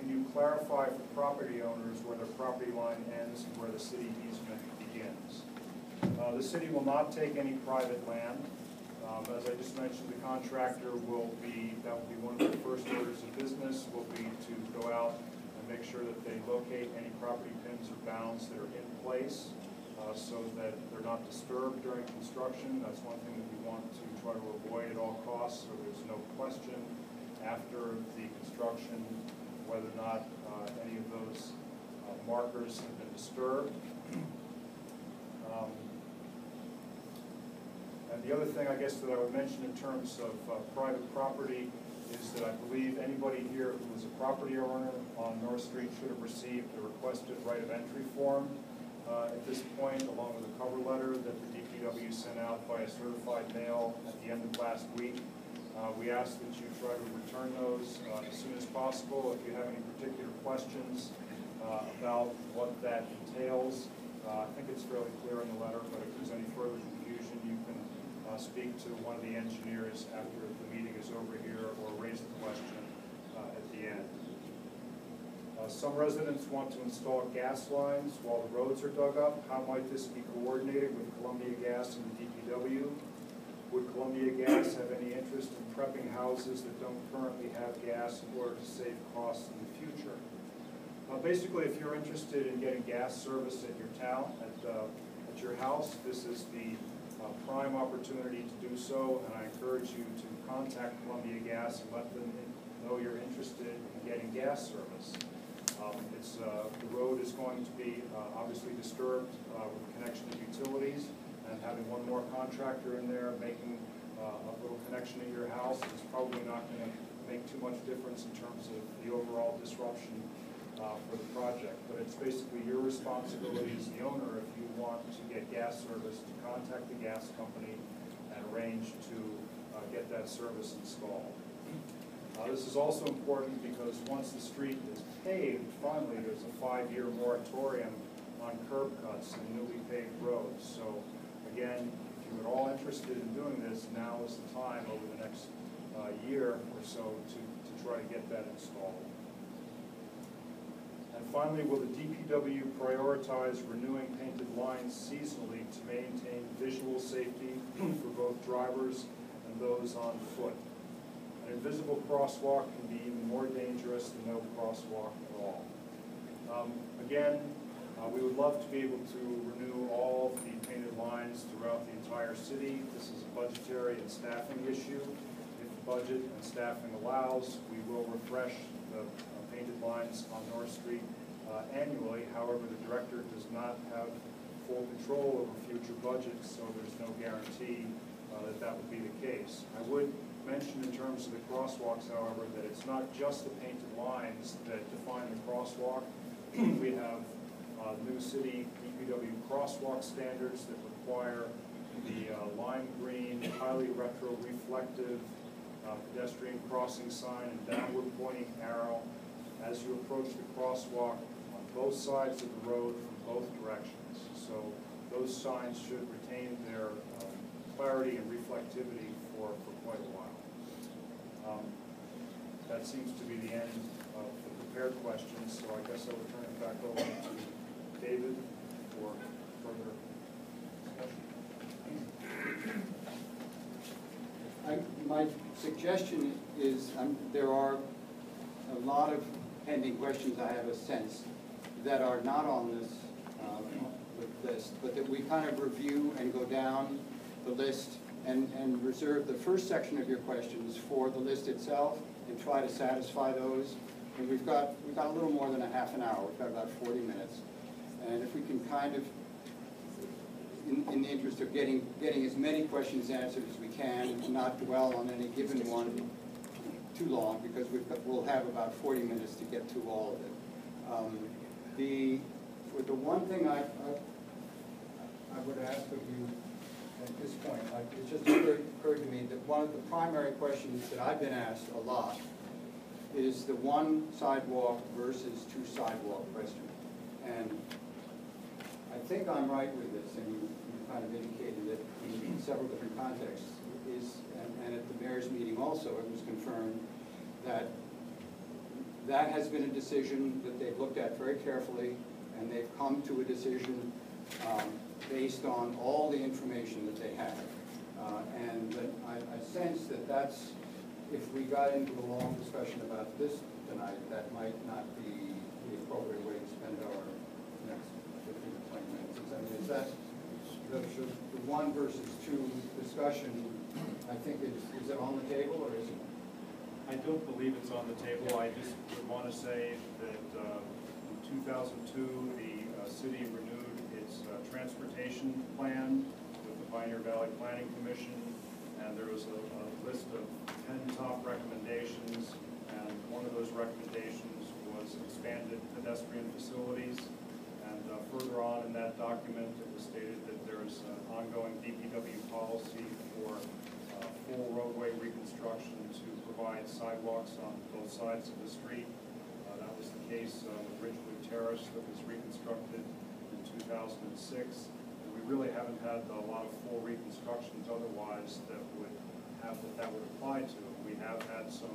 Can you clarify for property owners where their property line ends and where the city easement begins? Uh, the city will not take any private land. Um, as I just mentioned, the contractor will be, that will be one of their first orders of business, will be to go out and make sure that they locate any property pins or bounds that are in place uh, so that they're not disturbed during construction. That's one thing that we want to try to avoid at all costs, so there's no question after the construction whether or not uh, any of those uh, markers have been disturbed. Um, And the other thing I guess that I would mention in terms of uh, private property is that I believe anybody here who is a property owner on North Street should have received the requested right of entry form uh, at this point, along with a cover letter that the D P W sent out by a certified mail at the end of last week. Uh, we ask that you try to return those uh, as soon as possible. If you have any particular questions uh, about what that entails, uh, I think it's fairly clear in the letter, but if there's any further confusion, you can Uh, speak to one of the engineers after the meeting is over here or raise the question uh, at the end. Uh, some residents want to install gas lines while the roads are dug up. How might this be coordinated with Columbia Gas and the D P W? Would Columbia Gas have any interest in prepping houses that don't currently have gas in order to save costs in the future? Uh, basically, if you're interested in getting gas service at your town, at, uh, at your house, this is the a prime opportunity to do so, and I encourage you to contact Columbia Gas and let them know you're interested in getting gas service. Um, it's, uh, the road is going to be uh, obviously disturbed uh, with connection to utilities, and having one more contractor in there making uh, a little connection to your house is probably not going to make too much difference in terms of the overall disruption Uh, for the project, but it's basically your responsibility as the owner, if you want to get gas service, to contact the gas company and arrange to uh, get that service installed. Uh, this is also important because once the street is paved, finally there's a five-year moratorium on curb cuts and newly paved roads. So again, if you're at all interested in doing this, now is the time over the next uh, year or so to, to try to get that installed. And finally, will the D P W prioritize renewing painted lines seasonally to maintain visual safety for both drivers and those on foot? An invisible crosswalk can be even more dangerous than no crosswalk at all. Um, again, uh, we would love to be able to renew all of the painted lines throughout the entire city. This is a budgetary and staffing issue. If the budget and staffing allows, we will refresh the painted lines on North Street uh, annually. However, the director does not have full control over future budgets, so there's no guarantee uh, that that would be the case. I would mention in terms of the crosswalks, however, that it's not just the painted lines that define the crosswalk. We have uh, new city D P W crosswalk standards that require the uh, lime green, highly retro-reflective uh, pedestrian crossing sign and downward-pointing arrow as you approach the crosswalk on both sides of the road from both directions. So those signs should retain their um, clarity and reflectivity for, for quite a while. Um, that seems to be the end of the prepared questions, so I guess I will turn it back over to David for further discussion. I, my suggestion is um, there are a lot of pending questions, I have a sense, that are not on this um, with this, but that we kind of review and go down the list and, and reserve the first section of your questions for the list itself and try to satisfy those. And we've got, we've got a little more than a half an hour. We've got about forty minutes. And if we can kind of, in, in the interest of getting, getting as many questions answered as we can, and not dwell on any given one too long, because we've got, we'll have about forty minutes to get to all of it. Um, the, for the one thing I, I, I would ask of you at this point, like, it just occurred, occurred to me that one of the primary questions that I've been asked a lot is the one sidewalk versus two sidewalk question. And I think I'm right with this, and you, you kind of indicated it in several different contexts, is, and, and at the mayor's meeting also, it was confirmed that that has been a decision that they've looked at very carefully, and they've come to a decision um, based on all the information that they have. Uh, and that I, I sense that that's, if we got into a long discussion about this tonight, that might not be the appropriate way to spend our next fifteen to twenty minutes. I mean, is that the, the one versus two discussion, I think, is, is it on the table or is it? I don't believe it's on the table. I just would want to say that uh, in two thousand two, the uh, city renewed its uh, transportation plan with the Pioneer Valley Planning Commission, and there was a, a list of ten top recommendations, and one of those recommendations was expanded pedestrian facilities. And uh, further on in that document, it was stated that there is an ongoing D P W policy for uh, full roadway reconstruction to provide sidewalks on both sides of the street. Uh, that was the case uh, with Ridgewood Terrace that was reconstructed in two thousand six. And we really haven't had a lot of full reconstructions otherwise that would have that that would apply to. We have had some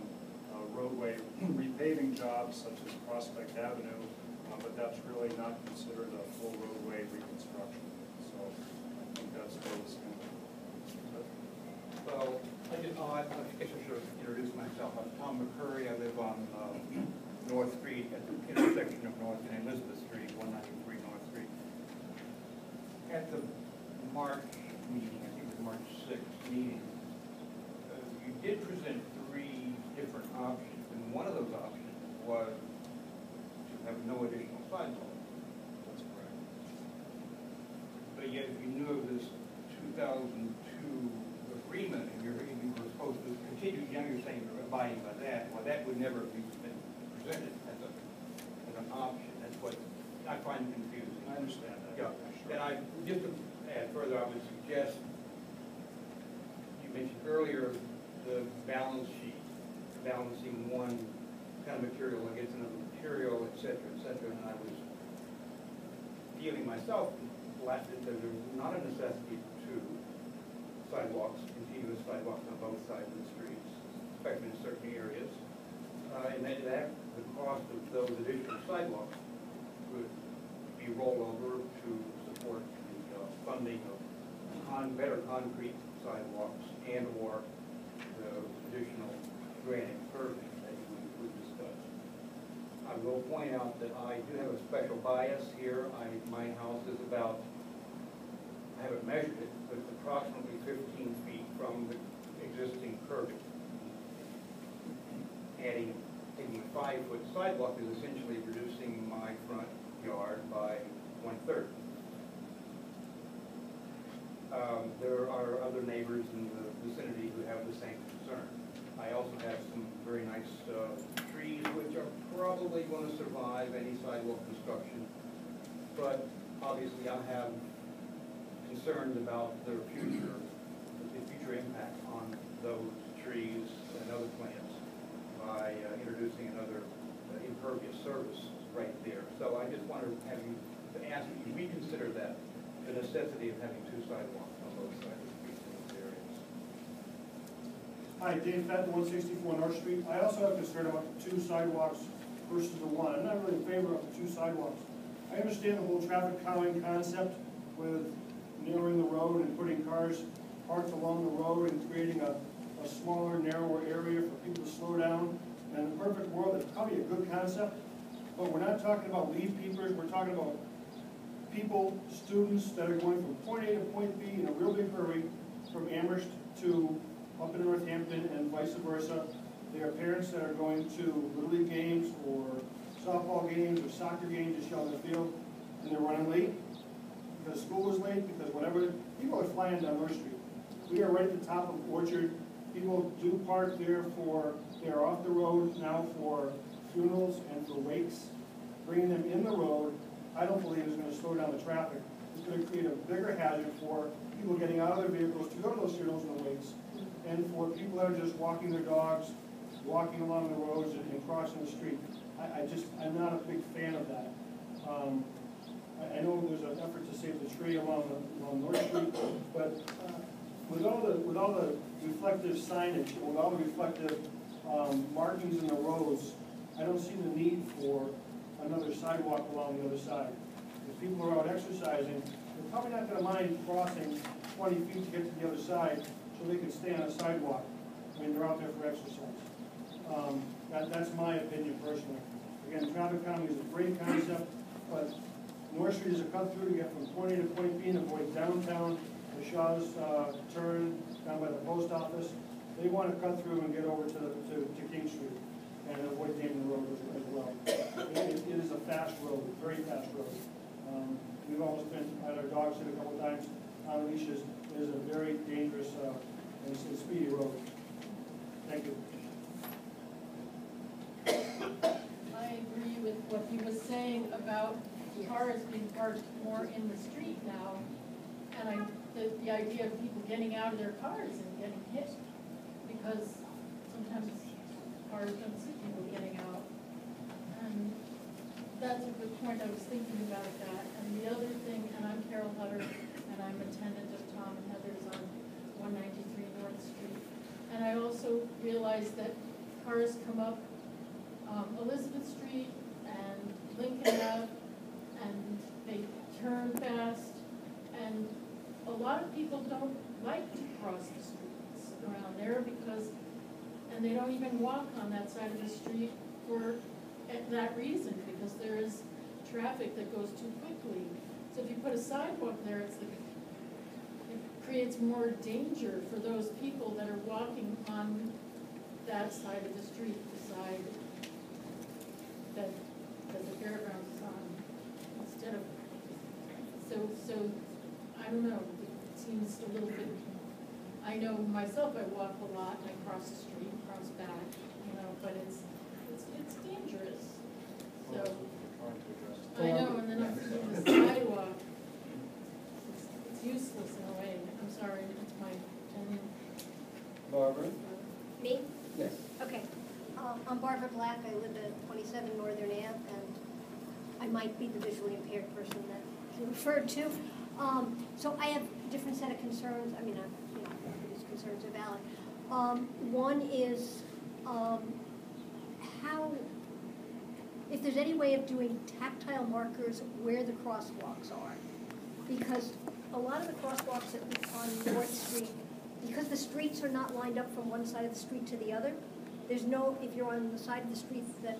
uh, roadway repaving jobs, such as Prospect Avenue, uh, but that's really not considered a full roadway reconstruction. So I think that's where it's going to be. Well, I, did, oh, I, I guess I should have introduced myself. I'm Tom McCurry. I live on uh, North Street at the intersection of North and Elizabeth Street, one ninety-three North Street. At the March meeting, I think it was March sixth meeting, you did present three different options, and one of those options was to have no additional sidewalks. That's correct. But yet, if you knew of this two thousand two agreement, and you're, you were supposed to continue, now you're saying you're abiding by that, well, that would never have been presented as, a, as an option. That's what I find confusing. I understand that. Yeah. Sure. And I, just to add further, I would suggest, you mentioned earlier, the balance sheet, balancing one kind of material against another material, et cetera, et cetera. And I was feeling myself that there's not a necessity to sidewalks, continuous sidewalks on both sides of the streets, especially in certain areas. Uh, and that, that the cost of those additional sidewalks would be rolled over to support the uh, funding of on better concrete sidewalks and or additional granite curbing that we discussed. I will point out that I do have a special bias here. I, my house is about, I haven't measured it, but it's approximately fifteen feet from the existing curbing. Adding, taking a five foot sidewalk is essentially reducing my front yard by one third. Um, there are other neighbors in the vicinity who have the same concern. I also have some very nice uh, trees which are probably going to survive any sidewalk construction, but obviously I have concerns about their future, the future impact on those trees and other plants by uh, introducing another uh, impervious surface right there. So I just want to have you to ask you to reconsider that, the necessity of having two sidewalks on both sides of the street areas. Hi, Dave Fett, one sixty-four North Street. I also have concern about the two sidewalks versus the one. I'm not really in favor of the two sidewalks. I understand the whole traffic counting concept with narrowing the road and putting cars parked along the road and creating a, a smaller, narrower area for people to slow down. And in the perfect world, it's probably a good concept, but we're not talking about leaf peepers. We're talking about people, students that are going from point A to point B in a real big hurry from Amherst to up in Northampton and vice versa. They are parents that are going to Little League games or softball games or soccer games at Sheldon Field, and they're running late because school was late, because whatever. People are flying down North Street. We are right at the top of Orchard. People do park there for, they are off the road now for funerals and for wakes. Bringing them in the road, I don't believe is going to slow down the traffic. It's going to create a bigger hazard for people getting out of their vehicles to go to those funerals and the wakes, and for people that are just walking their dogs, walking along the roads and, and crossing the street. I, I just, I'm not a big fan of that. Um, I, I know there's an effort to save the tree along, the, along North Street, but uh, with all the with all the reflective signage, with all the reflective um, markings in the roads, I don't see the need for another sidewalk along the other side. If people are out exercising, they're probably not going to mind crossing twenty feet to get to the other side so they can stay on a sidewalk when they're out there for exercise. Um, that, that's my opinion personally. Again, traffic calming is a great concept, but North Street is a cut through to get from point A to point B and avoid downtown, the Shaw's uh, turn down by the post office. They want to cut through and get over to, to, to King Street and avoid Damon Road as well. It, it is a fast road, a very fast road. Um, we've almost been at our dog sit a couple times on leashes. It is a very dangerous uh, and speedy road. Thank you. I agree with what he was saying about cars being parked more in the street now, and I, the, the idea of people getting out of their cars and getting hit, because sometimes cars don't see people getting out. And that's a good point. I was thinking about that. And the other thing, and I'm Carol Hutter, and I'm attendant of Tom and Heather's on one ninety-three North Street. And I also realized that cars come up um, Elizabeth Street and Lincoln Avenue, and they turn fast. And a lot of people don't like to cross the streets around there because, and they don't even walk on that side of the street for that reason, because there is traffic that goes too quickly. So if you put a sidewalk there, it's the, it creates more danger for those people that are walking on that side of the street, the side that, that the fairgrounds is on, instead of. So, so I don't know, it seems a little bit, I know myself, I walk a lot, and I cross the street, cross back, you know, but it's, it's, it's dangerous, so. I know, and then I'm thinking the sidewalk, it's, it's useless in a way. I'm sorry, it's my opinion. Barbara? Me? Yes. Okay, um, I'm Barbara Black, I live at twenty-seven Northern Ave, and I might be the visually impaired person that referred to. Um, so I have a different set of concerns. I mean, I, you know, these concerns are valid. Um, one is um, how, if there's any way of doing tactile markers where the crosswalks are, because a lot of the crosswalks that on North Street, because the streets are not lined up from one side of the street to the other, there's no, if you're on the side of the street that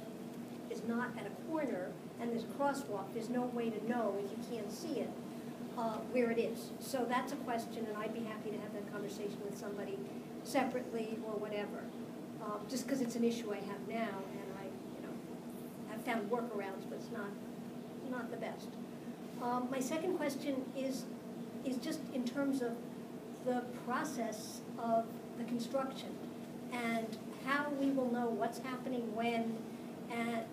is not at a corner, and there's a crosswalk, there's no way to know if you can't see it uh, where it is. So that's a question, and I'd be happy to have that conversation with somebody separately or whatever, uh, just because it's an issue I have now, and I, you know, I've found workarounds, but it's not, not the best. Um, my second question is, is just in terms of the process of the construction and how we will know what's happening when, and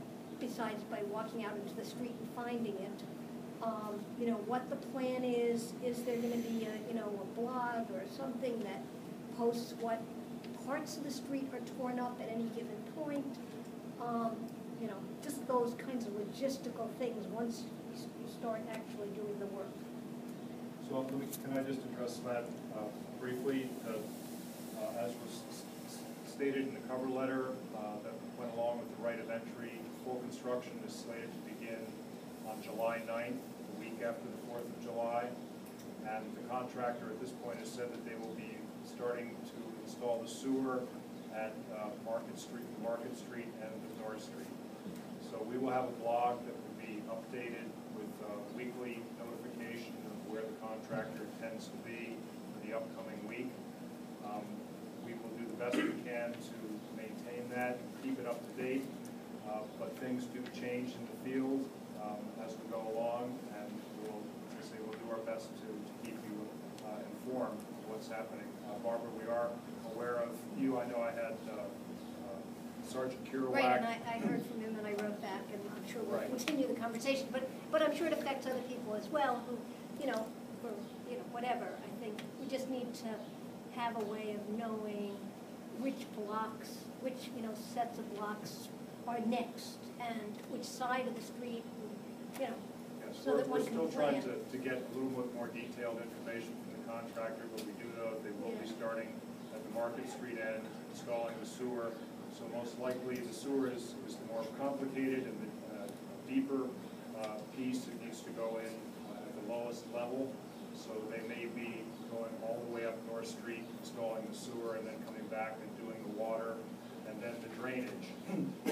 besides by walking out into the street and finding it, um, you know, what the plan is, is there going to be a, you know, a blog or something that posts what parts of the street are torn up at any given point, um, you know, just those kinds of logistical things once you start actually doing the work. So let me, can I just address that uh, briefly? Uh, uh, as was stated in the cover letter uh, that went along with the right of entry, full construction is slated to begin on July ninth, the week after the fourth of July, and the contractor at this point has said that they will be starting to install the sewer at uh, Market Street, Market Street and the North Street. So we will have a blog that will be updated with uh, weekly notification of where the contractor intends to be for the upcoming week. Um, we will do the best we can to maintain that, keep it up to date, uh, but things do change in the field um, as we go along, and we'll, as I say, we'll do our best to, to keep you uh, informed of what's happening. Uh, Barbara, we are aware of you. I know I had uh, Sergeant Kerouac. Right, and I, I heard from him, and I wrote back, and I'm sure we'll right. continue the conversation. But but I'm sure it affects other people as well, who, you know, or, you know, whatever. I think we just need to have a way of knowing which blocks, which you know, sets of blocks are next, and which side of the street, and, you know, yes, so that one can plan. We're still trying to, to get a little bit more detailed information from the contractor, but we do know they will yeah. be starting at the Market Street end, installing the sewer. So most likely the sewer is, is the more complicated and the uh, deeper uh, piece that needs to go in uh, at the lowest level. So they may be going all the way up North Street, installing the sewer, and then coming back and doing the water, and then the drainage.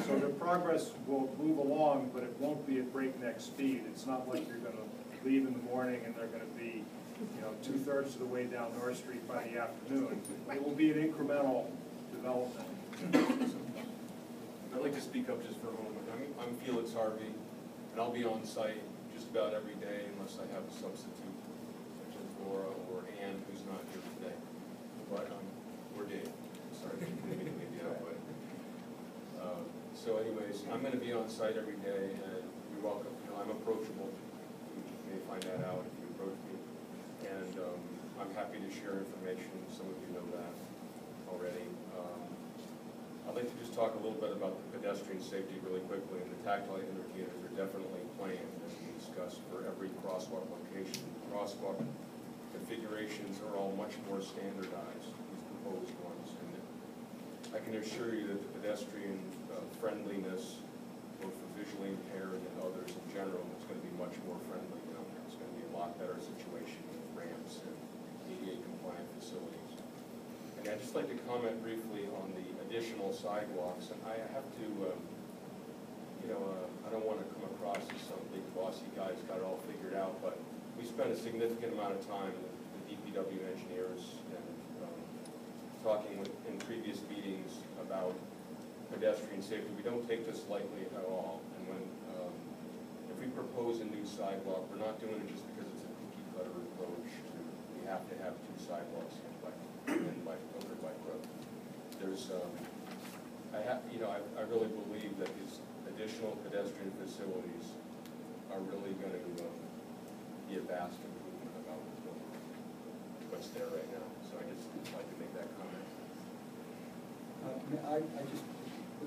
So the progress will move along, but it won't be at breakneck speed. It's not like you're going to leave in the morning and they're going to be, you know, two-thirds of the way down North Street by the afternoon. It will be an incremental development. I'd like to speak up just for a moment. I'm, I'm Felix Harvey, and I'll be on site just about every day unless I have a substitute, such as Laura or Ann, who's not here today. But um, or Dave. Sorry, maybe maybe out. But uh, so, anyways, I'm going to be on site every day, and you're welcome. You know, I'm approachable. You may find that out if you approach me, and um, I'm happy to share information. Some of you know that already. Um, I'd like to just talk a little bit about the pedestrian safety really quickly, and the tactile indicators are definitely planned, as we discussed, for every crosswalk location. The crosswalk configurations are all much more standardized, these proposed ones, and I can assure you that the pedestrian uh, friendliness, both for visually impaired and others in general, is going to be much more friendly down there. It's going to be a lot better situation with ramps and A D A-compliant facilities. I'd just like to comment briefly on the additional sidewalks, and I have to, um, you know, uh, I don't want to come across as some big bossy guy's got it all figured out, but we spent a significant amount of time with the D P W engineers and um, talking with, in previous meetings about pedestrian safety. We don't take this lightly at all, and when um, if we propose a new sidewalk, we're not doing it just because it's a cookie cutter approach. We have to have two sidewalks in place. And by over by road, there's um, I have you know I, I really believe that these additional pedestrian facilities are really going to um, be a vast improvement about what's there right now. So I just would like to make that comment. Uh, I, I just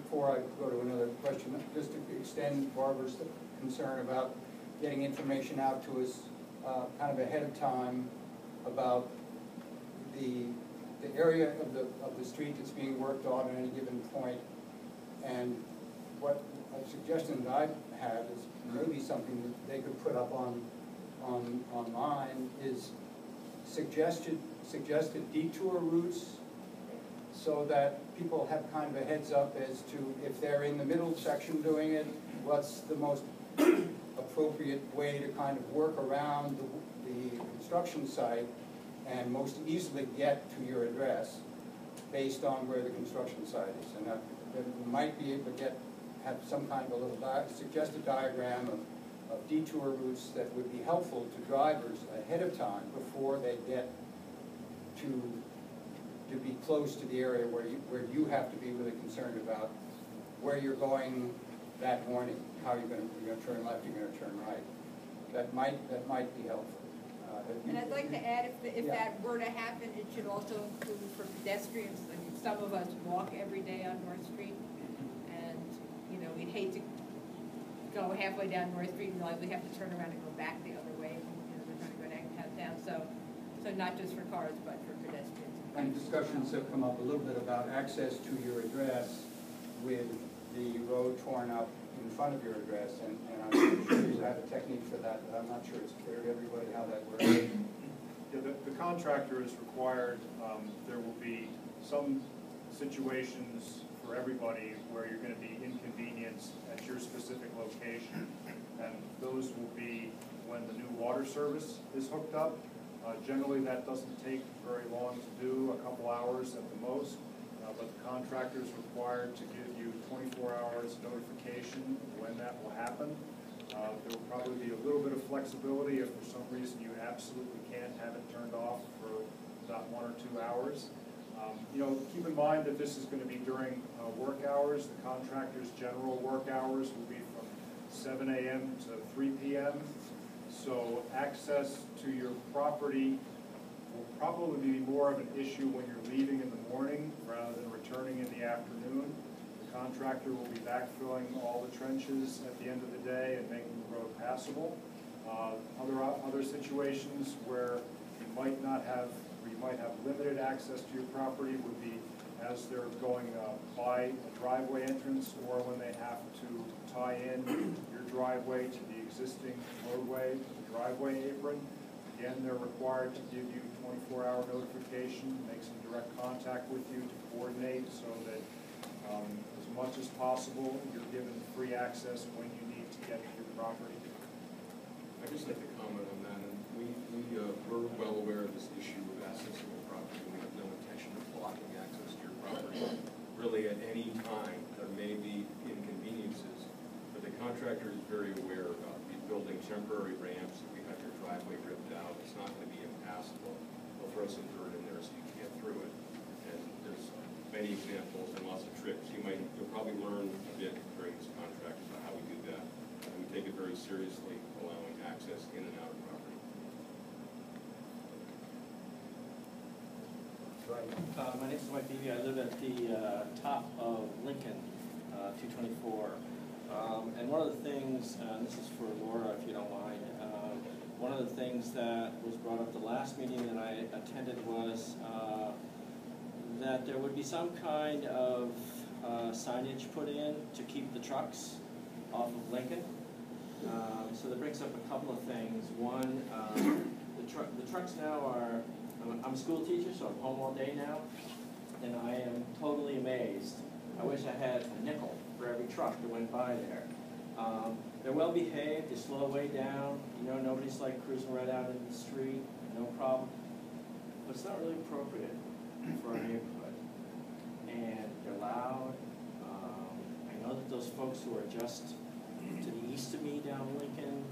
before I go to another question, just to extend Barbara's concern about getting information out to us uh, kind of ahead of time about the the area of the of the street that's being worked on at any given point. And what a suggestion that I have is maybe something that they could put up on on online is suggested suggested detour routes, so that people have kind of a heads up as to if they're in the middle section doing it, what's the most appropriate way to kind of work around the, the construction site and most easily get to your address based on where the construction site is. And that might be able to get, have some kind of a little di suggested diagram of, of detour routes that would be helpful to drivers ahead of time before they get to to be close to the area where you, where you have to be really concerned about where you're going that morning, how you're going to turn left, you're going to turn right. That might, that might be helpful. And I'd like to add, if, if yeah. that were to happen, it should also include for pedestrians. I mean, some of us walk every day on North Street, and you know, we'd hate to go halfway down North Street and realize we have to turn around and go back the other way. You know, we're trying to go downtown, so so not just for cars, but for pedestrians. And discussions have come up a little bit about access to your address with the road torn up in front of your address, and, and I'm sure you have a technique for that, but I'm not sure it's clear to everybody how that works. Yeah, the, the contractor is required. Um, there will be some situations for everybody where you're going to be inconvenienced at your specific location, and those will be when the new water service is hooked up, Uh, generally, that doesn't take very long to do, a couple hours at the most, uh, but the contractor is required to give you twenty-four hours notification when that will happen. Uh, there will probably be a little bit of flexibility if for some reason you absolutely can't have it turned off for about one or two hours. Um, you know, keep in mind that this is going to be during uh, work hours. The contractor's general work hours will be from seven A M to three P M So access to your property will probably be more of an issue when you're leaving in the morning rather than returning in the afternoon. The contractor will be backfilling all the trenches at the end of the day and making the road passable. Uh, other, other situations where you might not have, or you might have limited access to your property would be as they're going uh, by a driveway entrance, or when they have to tie in your driveway to the existing roadway, the driveway apron. Again, they're required to give you twenty-four hour notification, make some direct contact with you to coordinate so that um, as much as possible you're given free access when you need to get to your property. I just like to comment on that. And we, we, uh, we're well aware of this issue of access to your property. We have no intention of blocking access to your property. Really, at any time, there may be inconveniences, but the contractor is very aware about building temporary ramps. If you have your driveway ripped out, it's not going to be impassable. They'll throw some dirt in there so you can get through it. And there's many examples and lots of tricks. You might, you'll probably learn a bit during this contract about how we do that. And we take it very seriously, allowing access in and out of property. Right. Uh, my name is Mike Beavy. I live at the uh, top of Lincoln, uh, two twenty-four. Um, and one of the things, uh, and this is for Laura if you don't mind, uh, one of the things that was brought up the last meeting that I attended was uh, that there would be some kind of uh, signage put in to keep the trucks off of Lincoln. Um, so that brings up a couple of things. One, um, the, tru the trucks now are, I'm a, I'm a school teacher, so I'm home all day now, and I am totally amazed. I wish I had a nickel for every truck that went by there. Um, they're well behaved, they slow way down, you know, nobody's like cruising right out in the street, no problem. But it's not really appropriate for our neighborhood. And they're loud. Um, I know that those folks who are just to the east of me down Lincoln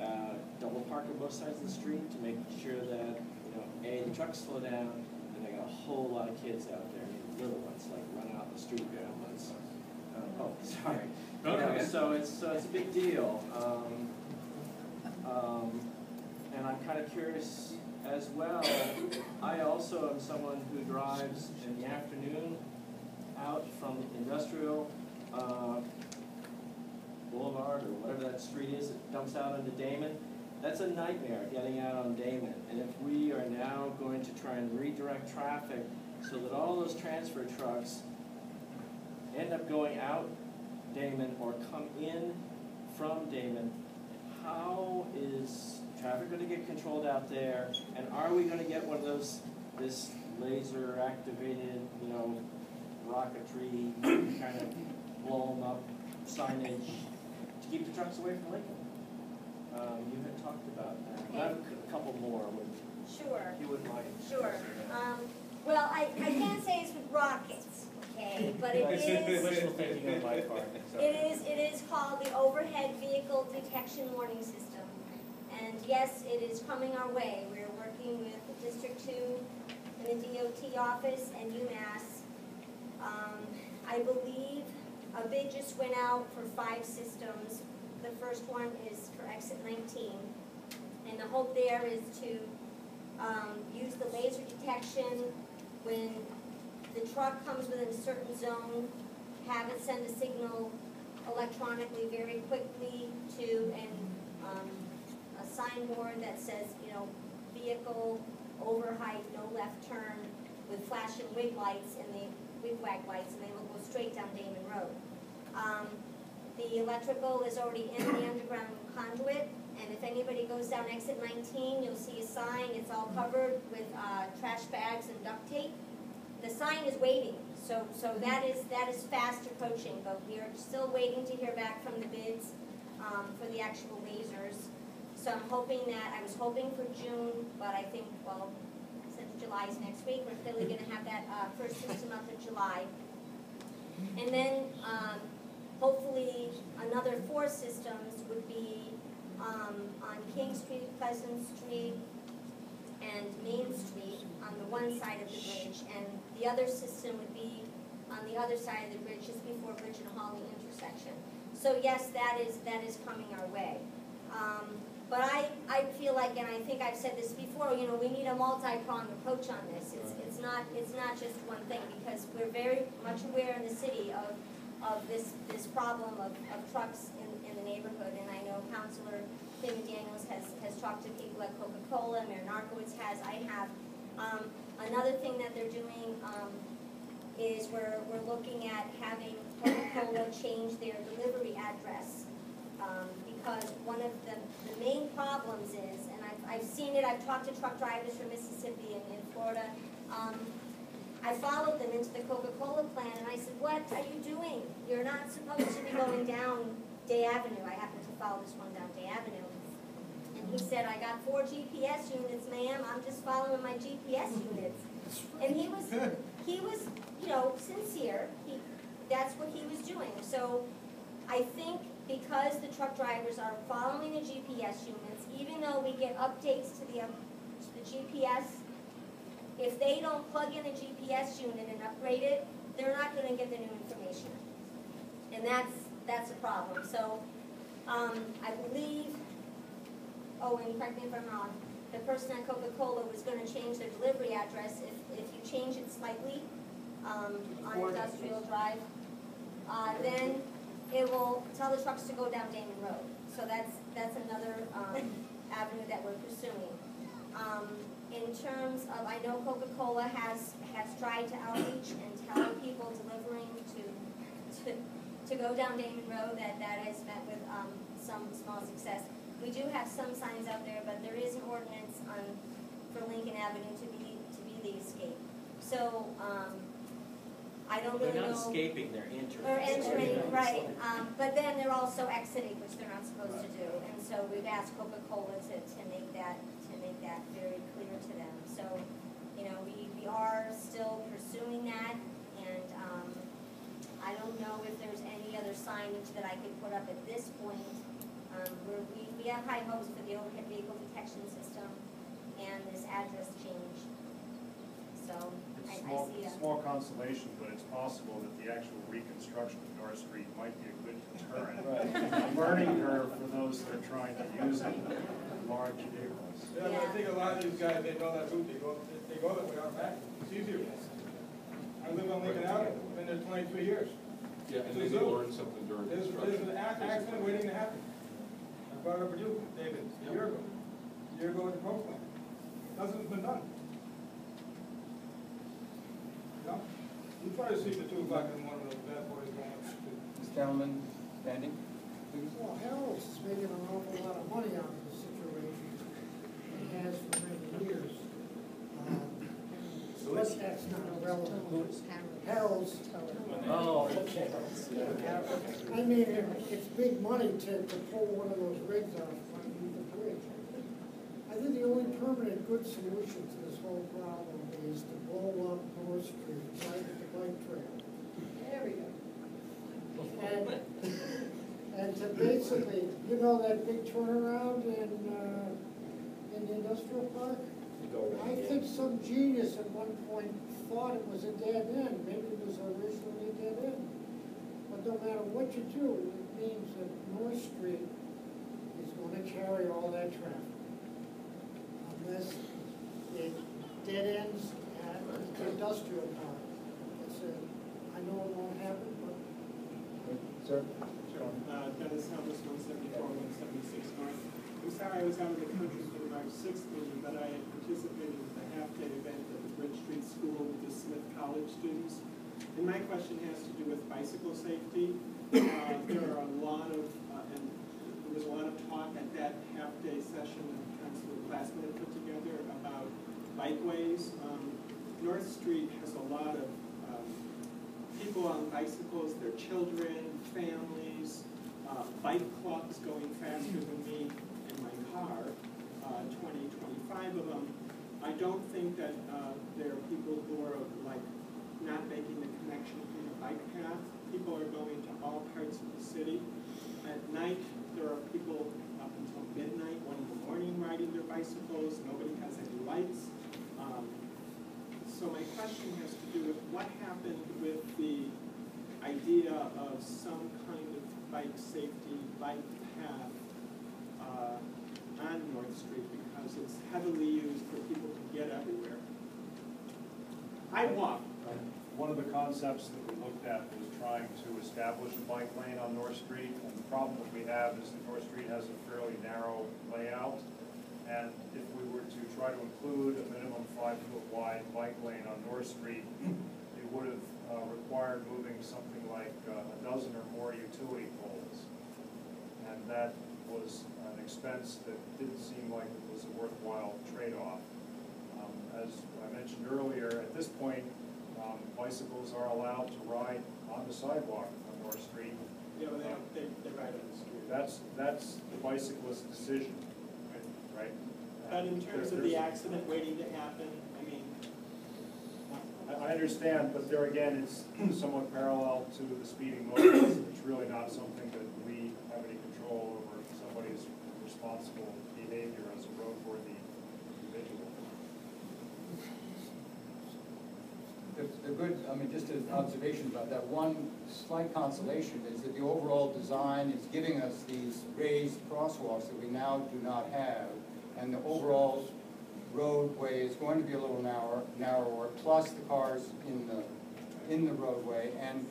uh, double park on both sides of the street to make sure that, you know, A, the trucks slow down, and they got a whole lot of kids out there, little ones, like run out the street down ones. Oh, sorry. Okay. Yeah, so it's so it's a big deal, um, um, and I'm kind of curious as well. I also am someone who drives in the afternoon out from Industrial uh, Boulevard or whatever that street is that dumps out onto Damon. That's a nightmare getting out on Damon. And if we are now going to try and redirect traffic so that all those transfer trucks end up going out Damon or come in from Damon, how is traffic going to get controlled out there? And are we going to get one of those, this laser activated, you know, rocketry kind of blow them up signage to keep the trucks away from Lincoln? Um, you had talked about that. Okay. I have a couple more. Sure. If you would like. Sure. Um, well, I, I can't say it's with rockets. Okay, but it is, it is it is called the Overhead Vehicle Detection Warning System. And yes, it is coming our way. We're working with the District two and the D O T office and UMass. Um, I believe a bid just went out for five systems. The first one is for exit nineteen. And the hope there is to um, use the laser detection when the truck comes within a certain zone, have it send a signal electronically very quickly to an, um, a signboard that says, you know, vehicle over height, no left turn, with flashing wig lights and the wig wag lights, and they will go straight down Damon Road. Um, the electrical is already in the underground conduit, and if anybody goes down exit nineteen, you'll see a sign. It's all covered with uh, trash bags and duct tape. The sign is waiting, so so that is that is fast approaching. But we are still waiting to hear back from the bids um, for the actual lasers. so I'm hoping that, I was hoping for June, but I think, well, since July is next week, we're clearly going to have that uh, first system up in July. And then um, hopefully another four systems would be um, on King Street, Pleasant Street, and Main Street on the one side of the bridge, and the other system would be on the other side of the bridge, just before Bridge and Hawley intersection. So yes, that is that is coming our way. Um, but I, I feel like, and I think I've said this before, you know, we need a multi-pronged approach on this. It's, it's not it's not just one thing, because we're very much aware in the city of of this this problem of, of trucks in, in the neighborhood, and I know Councilor Freeman-Daniels has, has talked to people at Coca-Cola, Mayor Narkiewicz has, I have. Um, another thing that they're doing um, is we're, we're looking at having Coca-Cola change their delivery address, um, because one of the, the main problems is, and I've, I've seen it, I've talked to truck drivers from Mississippi and in Florida, um, I followed them into the Coca-Cola plan, and I said, what are you doing? You're not supposed to be going down Day Avenue. I happen to follow this one down Day Avenue. And he said, I got four G P S units, ma'am. I'm just following my G P S units. And he was, he was, you know, sincere. He, that's what he was doing. So I think because the truck drivers are following the G P S units, even though we get updates to the, um, to the G P S, if they don't plug in a G P S unit and upgrade it, they're not going to get the new information. And that's, that's a problem. So um, I believe, oh, and correct me if I'm wrong, the person at Coca-Cola was going to change their delivery address if, if you change it slightly um, on Industrial Drive. Uh, then it will tell the trucks to go down Damon Road. So that's, that's another um, avenue that we're pursuing. Um, In terms of, I know Coca-Cola has has tried to outreach and tell people delivering to, to to go down Damon Road that that has met with um, some small success. We do have some signs out there, but there is an ordinance on for Lincoln Avenue to be to be the escape. So um, I don't really know. They're not escaping; they're entering. They're entering, right? Um, but then they're also exiting, which they're not supposed to do. And so we've asked Coca-Cola to to make that to make that very clear to them. So, you know, we, we are still pursuing that, and um, I don't know if there's any other signage that I could put up at this point. Um, we're, we, we have high hopes for the overhead vehicle detection system and this address change. So, it's I, small, I see that. Small consolation, but it's possible that the actual reconstruction of North Street might be a good deterrent. Right. A learning curve for those that are trying to use it in large neighborhoods. Yeah, yeah. I think a lot of these guys, they know that route. They go, they, they go that way out back. It's easier. I live on Lincoln Avenue. I've been there twenty-three years. Yeah, and they learn something during the construction. There's an accident waiting to happen. I brought it up with you, David, a year ago. A year ago at the post plant. Nothing's been done. You know? You try to see the two o'clock in the morning those bad boys going up the street. This gentleman standing. Well, Harold's making an awful lot of money on this situation. Has for many years. Uh, so that's, that's not irrelevant. Harold's. Oh, okay. I mean, it's big money to, to pull one of those rigs off on the bridge. I think the only permanent good solution to this whole problem is to blow up North Street, right at the bike trail. There we go. And, and to basically, you know that big turnaround in uh, in the industrial park? I think some genius at one point thought it was a dead end. Maybe it was originally a dead end. But no matter what you do, it means that North Street is going to carry all that traffic. Unless it dead ends at the industrial park. It's a, I know it won't happen, but... Sir? Sure. Uh, Dennis Helmers, one seventy-four, one seventy-six North. I'm sorry I was out of the country for my sixth meeting, but I had participated in a half-day event at the Bridge Street School with the Smith College students. And my question has to do with bicycle safety. Uh, there are a lot of, uh, and there was a lot of talk at that half-day session that Councilor Glassman had put together about bikeways. Um, North Street has a lot of um, people on bicycles, their children, families, uh, bike clubs going faster than me. are, uh, twenty, twenty-five of them. I don't think that uh, there are people who are like not making the connection in a bike path. People are going to all parts of the city. At night, there are people up until midnight, one in the morning, riding their bicycles. Nobody has any lights. Um, so my question has to do with what happened with the idea of some kind of bike safety, bike path uh, on North Street, because it's heavily used for people to get everywhere. I walk. Right. One of the concepts that we looked at was trying to establish a bike lane on North Street, and the problem that we have is that North Street has a fairly narrow layout, and if we were to try to include a minimum five foot wide bike lane on North Street, it would have Uh, required moving something like uh, a dozen or more utility poles, and that was an expense that didn't seem like it was a worthwhile trade-off. Um, as I mentioned earlier, at this point, um, bicycles are allowed to ride on the sidewalk on North Street. Yeah, they, um, they, they ride on the street. That's that's the bicyclist's decision, right? Right. But in terms there, of the accident waiting to happen. I understand, but there again, it's somewhat parallel to the speeding motorist. It's really not something that we have any control over somebody's responsible behavior as a roadworthy individual. The, the good, I mean, just an observation about that. One slight consolation is that the overall design is giving us these raised crosswalks that we now do not have, and the overall roadway is going to be a little narrower, narrower plus the cars in the in the roadway, and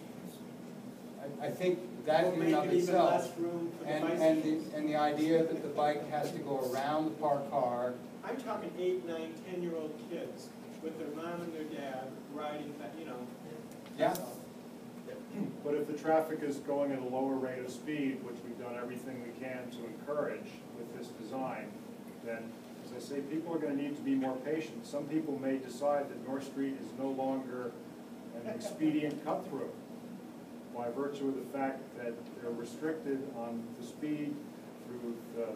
I, I think that in and of itself, and and the, and the idea that the bike has to go around the parked car. I'm talking eight, nine, ten-year-old kids with their mom and their dad riding, you know. Yeah. But if the traffic is going at a lower rate of speed, which we've done everything we can to encourage with this design, then I say people are going to need to be more patient. Some people may decide that North Street is no longer an expedient cut-through by virtue of the fact that they're restricted on the speed through the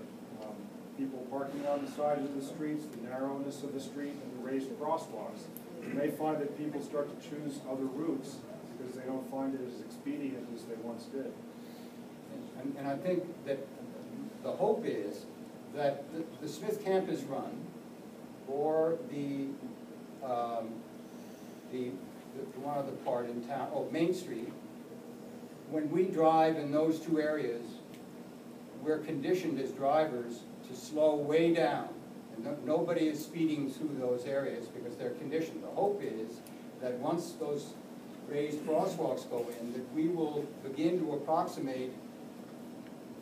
um, people parking on the sides of the streets, the narrowness of the street, and the raised crosswalks. You may find that people start to choose other routes because they don't find it as expedient as they once did. And, and I think that the hope is that the, the Smith campus run, or the, um, the the one other part in town, oh, Main Street, when we drive in those two areas, we're conditioned as drivers to slow way down. And no, nobody is speeding through those areas because they're conditioned. The hope is that once those raised crosswalks go in, that we will begin to approximate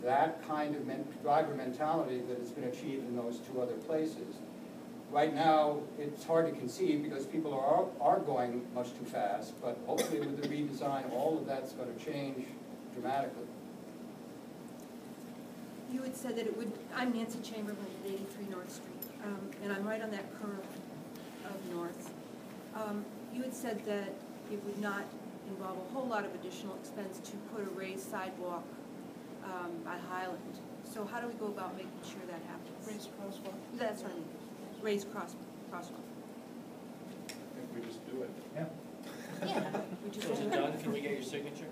that kind of men driver mentality that has been achieved in those two other places. Right now, it's hard to conceive because people are, are going much too fast, but hopefully with the redesign, all of that's going to change dramatically. You had said that it would, I'm Nancy Chamberlain at eighty-three North Street, um, and I'm right on that curve of North. Um, you had said that it would not involve a whole lot of additional expense to put a raised sidewalk Um, by Highland. So how do we go about making sure that happens? Raised crosswalk. That's right. Raised cross crosswalk. I think we just do it. Yeah. Yeah. We just Is it done? Can we get your signature?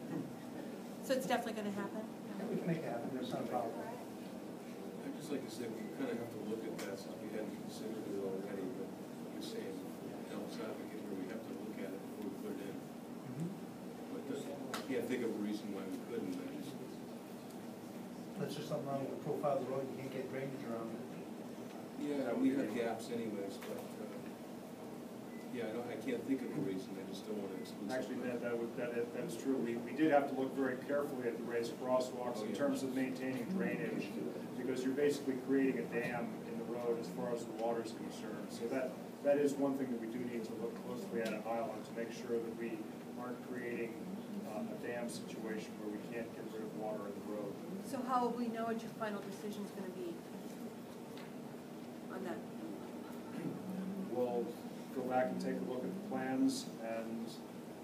So it's definitely going to happen? Yeah, we can make it happen. There's no problem. I'd just like to say we kind of have to look at that since we hadn't considered it already, but you're saying Tom's advocate here, we have to look at it before we put it in. Mm-hmm. But I can't think of a reason why we couldn't. That's just something wrong with the profile of the road. You can't get drainage around it. Yeah, we have gaps anyways, but uh, yeah, I, don't, I can't think of a reason. I just don't want to exclude. Actually, that, that, would, that that's true. We, we did have to look very carefully at the raised crosswalks oh, in yeah. terms of maintaining drainage, because you're basically creating a dam in the road as far as the water is concerned. So that that is one thing that we do need to look closely at at Highland to make sure that we aren't creating uh, a dam situation where we can't get rid of water in the road. So how will we know what your final decision is going to be on that? We'll go back and take a look at the plans, and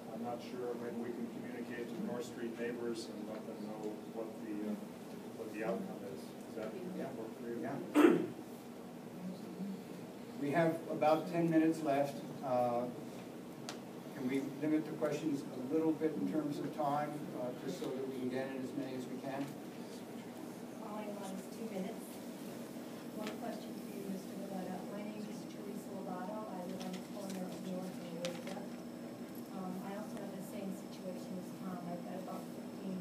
I'm not sure when we can communicate to North Street neighbors and let them know what the uh, what the outcome is. So, yeah, yeah. We have about ten minutes left. Uh, can we limit the questions a little bit in terms of time, uh, just so that we can get in as many as we can? All I want is two minutes. One question for you, Mister Valletta. My name is Teresa Lovato. I live on the corner of North and Louisa. Um, I also have the same situation as Tom. I've got about fifteen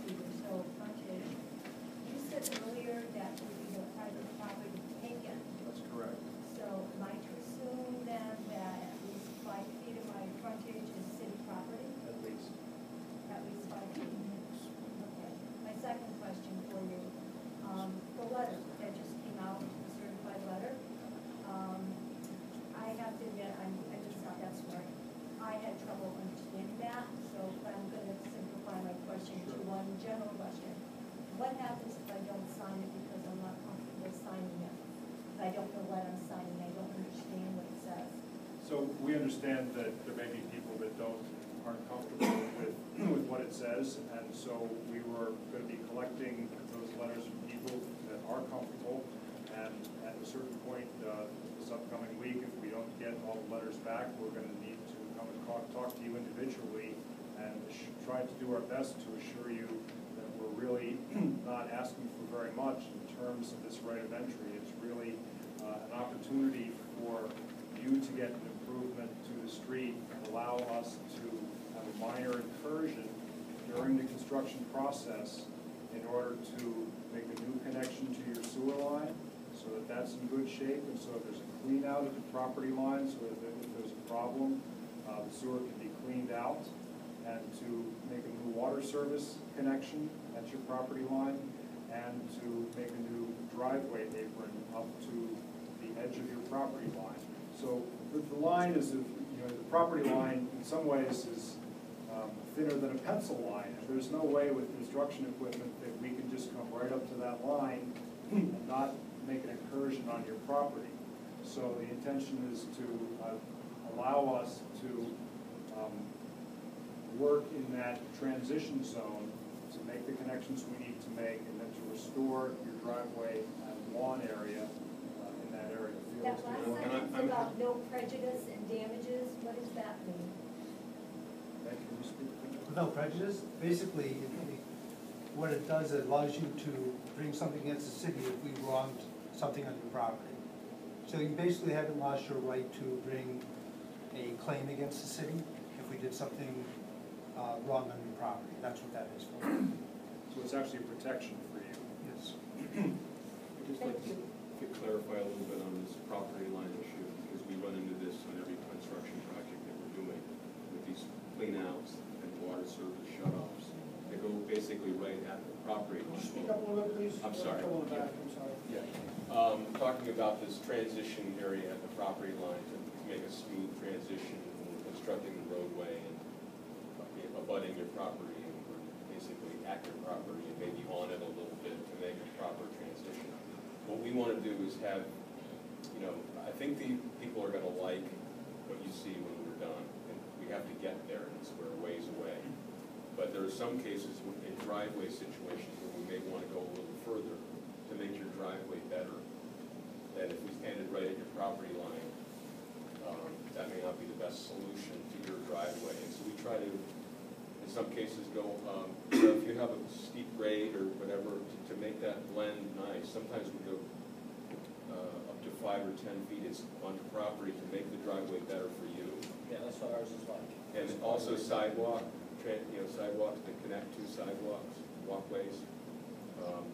feet or so of frontage. You said earlier that would be the private property taken. That's correct. So am I to assume then that at least five feet of my frontage is city property? At least. At least five feet. Okay. My second question for you. Um, the letter that just came out, the certified letter, um, I have to admit, I'm, I just got that smart. I had trouble understanding that, so I'm going to simplify my question to one general question. What happens if I don't sign it because I'm not comfortable signing it? If I don't know what I'm signing, I don't understand what it says. So we understand that there may be people that don't aren't comfortable with, with what it says, and so we were going to be collecting those letters from people that are comfortable, and at a certain point uh, this upcoming week, if we don't get all the letters back, we're going to need to come and talk to you individually and try to do our best to assure you that we're really not asking for very much in terms of this right of entry. It's really uh, an opportunity for you to get an improvement to the street and allow us to have a minor incursion during the construction process in order to make a new connection to your sewer line so that that's in good shape, and so if there's a clean out of the property line, so that if there's a problem, uh, the sewer can be cleaned out, and to make a new water service connection at your property line, and to make a new driveway apron up to the edge of your property line. So the, the line is, if, you know, the property line in some ways is um, thinner than a pencil line. And there's no way with construction equipment that we can just come right up to that line and not make an incursion on your property. So the intention is to uh, allow us to um, work in that transition zone to make the connections we need to make, and then to restore your driveway and lawn area. That last sentence about no prejudice and damages, what does that mean? No prejudice? Basically, it, it, what it does, it allows you to bring something against the city if we wronged something on your property. So you basically haven't lost your right to bring a claim against the city if we did something uh, wrong on your property. That's what that is for. So it's actually a protection for you. Yes. Thank you. Clarify a little bit on this property line issue, because we run into this on every construction project that we're doing with these clean outs and water service shutoffs. They go basically right at the property line. Speak up a little bit, please. I'm sorry. Yeah. I'm sorry. Yeah. Um, talking about this transition area at the property line to make a smooth transition and constructing the roadway and abutting your property and basically at your property and maybe on it a little bit to make a proper transition. What we want to do is have, you know, I think the people are going to like what you see when we're done, and we have to get there, and we're a ways away. But there are some cases in driveway situations where we may want to go a little further to make your driveway better. That if we ended right at your property line, um, that may not be the best solution to your driveway. And so we try to, in some cases, go, um, so if you have a steep grade or whatever, to, to make that blend nice, sometimes we go uh, up to five or ten feet onto property to make the driveway better for you. Yeah, that's what ours is like. And that's also sidewalk, you know, sidewalks that connect to sidewalks, walkways, um,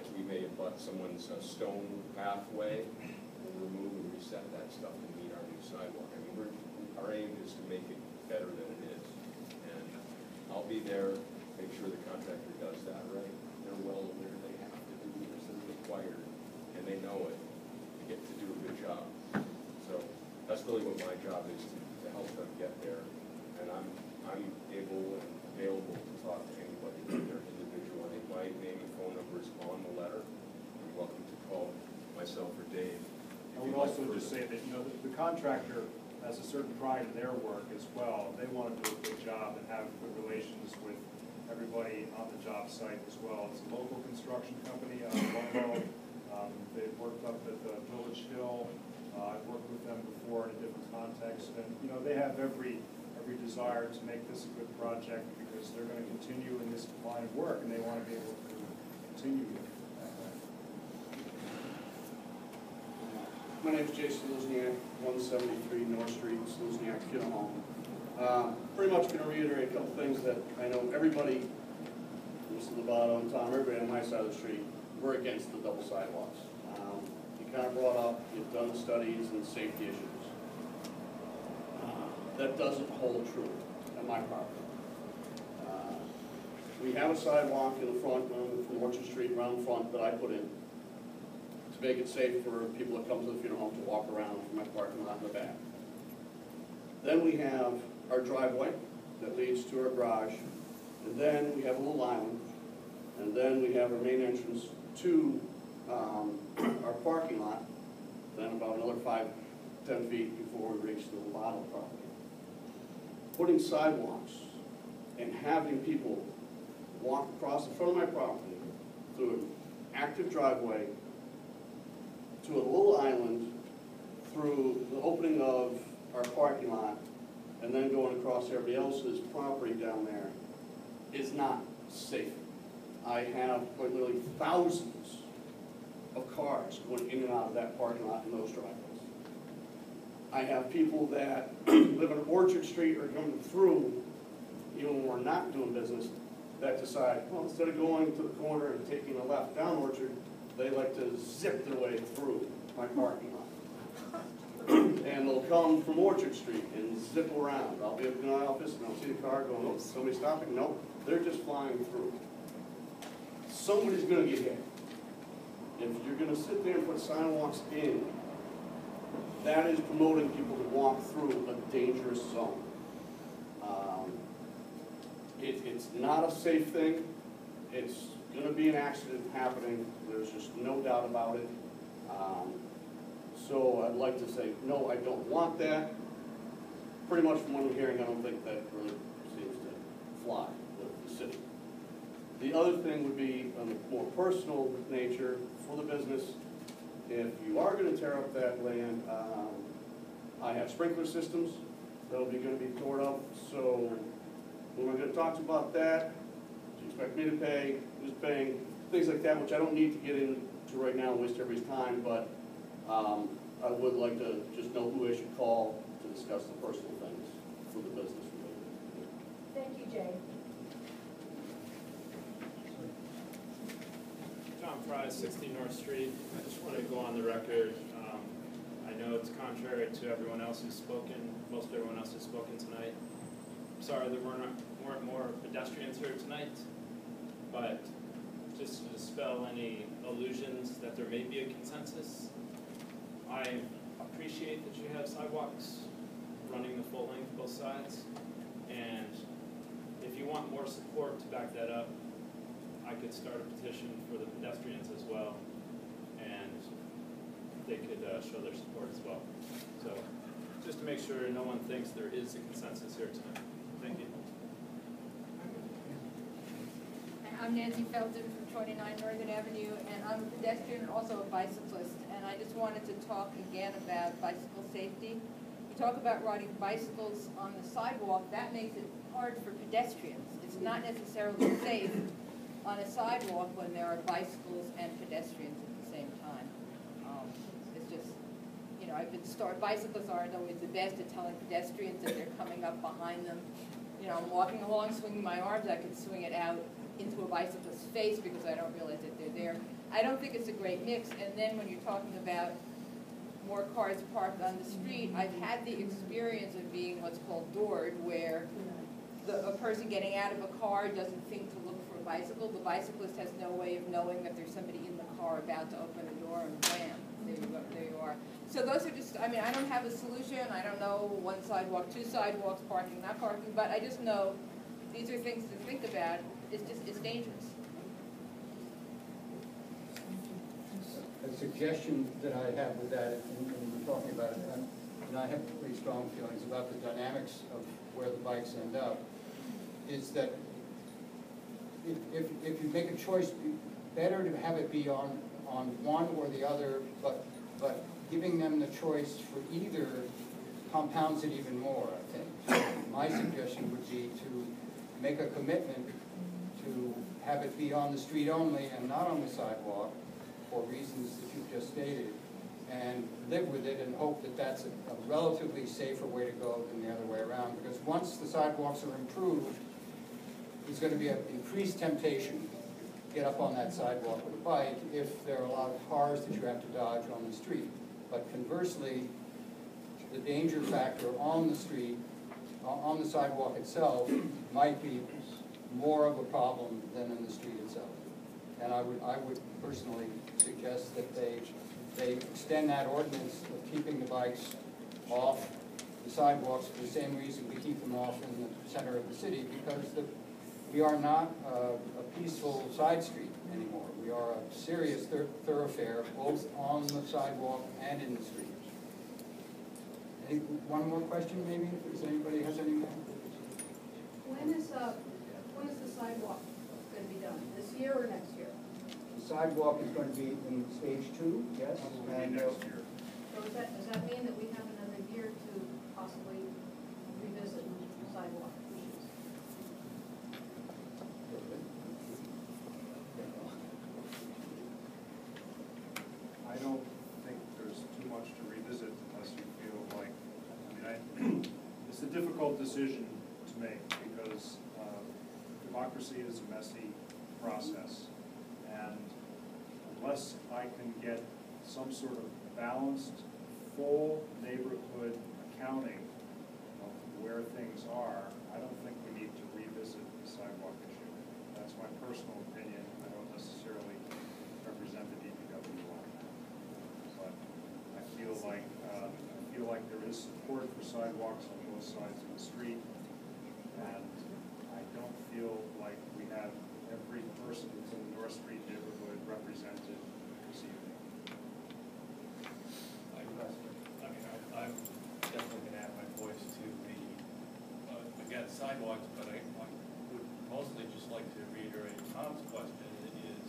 as we may abut someone's uh, stone pathway, we'll remove and reset that stuff and meet our new sidewalk. I mean, we're, our aim is to make it better than it is. I'll be there, make sure the contractor does that right. They're well aware they have to do this as required, and they know it to get to do a good job. So that's really what my job is, to, to help them get there. And I'm I'm able and available to talk to anybody, their individual. I think my name and phone number is on the letter. You're welcome to call myself or Dave. I would also like just say that, you know, the, the contractor has a certain pride in their work as well. They want to do a good job and have good relations with everybody on the job site as well. It's a local construction company out of Buffalo. Um, they've worked up at the Village Hill. Uh, I've worked with them before in a different context, and you know they have every every desire to make this a good project because they're going to continue in this line of work, and they want to be able to continue it. My name is Jason Luzniak, one seventy-three North Street, Salusniak Funeral Home. Um, pretty much going to reiterate a couple things that I know everybody, Mister Lovato and Tom, everybody on my side of the street, we're against the double sidewalks. Um, you kind of brought up, you've done the studies and safety issues. Uh, that doesn't hold true at my property. Uh, we have a sidewalk in the front um, from Orchard Street around front that I put in. Make it safe for people that come to the funeral home to walk around from my parking lot in the back. Then we have our driveway that leads to our garage, and then we have a little island, and then we have our main entrance to um, our parking lot, then about another five, ten feet before we reach the bottom property. Putting sidewalks and having people walk across the front of my property through an active driveway to a little island through the opening of our parking lot and then going across everybody else's property down there is not safe. I have quite literally thousands of cars going in and out of that parking lot and those driveways. I have people that live on Orchard Street or coming through, even when we're not doing business, that decide, well, instead of going to the corner and taking a left down Orchard, they like to zip their way through my parking lot. And they'll come from Orchard Street and zip around. I'll be up in my office and I'll see the car going, oh, somebody stopping? No, nope. They're just flying through. Somebody's gonna get hit. If you're gonna sit there and put sidewalks in, that is promoting people to walk through a dangerous zone. Um, it, it's not a safe thing. It's going to be an accident happening. There's just no doubt about it. Um, so I'd like to say, no, I don't want that. Pretty much from what I'm hearing, I don't think that really seems to fly with the city. The other thing would be on a more personal nature for the business. If you are going to tear up that land, um, I have sprinkler systems that will be going to be torn up. So when we're going to talk about that, expect me to pay, who's paying, things like that, which I don't need to get into right now and waste everybody's time, but um, I would like to just know who I should call to discuss the personal things for the business. Thank you, Jay. Tom Fry, sixty North Street. I just want to go on the record. Um, I know it's contrary to everyone else who's spoken, most everyone else who's spoken tonight. I'm sorry there weren't, weren't more pedestrians here tonight. But just to dispel any illusions that there may be a consensus, I appreciate that you have sidewalks running the full length both sides. And if you want more support to back that up, I could start a petition for the pedestrians as well. And they could uh, show their support as well. So just to make sure no one thinks there is a consensus here tonight. Thank you. I'm Nancy Felton from twenty-nine Northern Avenue, and I'm a pedestrian and also a bicyclist, and I just wanted to talk again about bicycle safety. We talk about riding bicycles on the sidewalk. That makes it hard for pedestrians. It's not necessarily safe on a sidewalk when there are bicycles and pedestrians at the same time. Um, it's just, you know, I've been started, bicyclists aren't always the best at telling pedestrians that they're coming up behind them. You know, I'm walking along, swinging my arms, I could swing it out into a bicyclist's face because I don't realize that they're there. I don't think it's a great mix. And then when you're talking about more cars parked on the street, I've had the experience of being what's called doored, where the, a person getting out of a car doesn't think to look for a bicycle. The bicyclist has no way of knowing that there's somebody in the car about to open the door, and bam, there you go, there you are. So those are just, I mean, I don't have a solution. I don't know one sidewalk, two sidewalks, parking, not parking, but I just know these are things to think about. It's just, it's dangerous. A suggestion that I have with that, and, and we're talking about it, and, and I have pretty strong feelings about the dynamics of where the bikes end up, is that if, if you make a choice, better to have it be on, on one or the other, but, but giving them the choice for either compounds it even more, I think. So my suggestion would be to make a commitment to have it be on the street only and not on the sidewalk for reasons that you've just stated, and live with it and hope that that's a, a relatively safer way to go than the other way around, because once the sidewalks are improved, there's going to be an increased temptation to get up on that sidewalk with a bike if there are a lot of cars that you have to dodge on the street. But conversely, the danger factor on the street, on the sidewalk itself, might be more of a problem than in the street itself. And I would, I would personally suggest that they, they extend that ordinance of keeping the bikes off the sidewalks for the same reason we keep them off in the center of the city, because the, we are not uh, a peaceful side street anymore. We are a serious thir thoroughfare both on the sidewalk and in the street. Any, one more question, maybe, if anybody has any more? When is the, when is the sidewalk going to be done? This year or next year? The sidewalk is going to be in stage two, yes. And next year. So does that, does that mean that we have another year to possibly revisit the sidewalk issues? I don't think there's too much to revisit unless you feel like, I mean, I, it's a difficult decision to make because uh, democracy is a messy process. And unless I can get some sort of balanced, full neighborhood accounting of where things are, I don't think we need to revisit the sidewalk issue. That's my personal opinion. I don't necessarily represent the D P W on that. But I feel like um, I feel like there is support for sidewalks on both sides of the street, and I don't feel like we have every person that's in the North Street neighborhood represented this evening. I, I mean, I, I'm definitely going to add my voice to the, uh, again, sidewalks, but I, I would mostly just like to reiterate Tom's question. It is,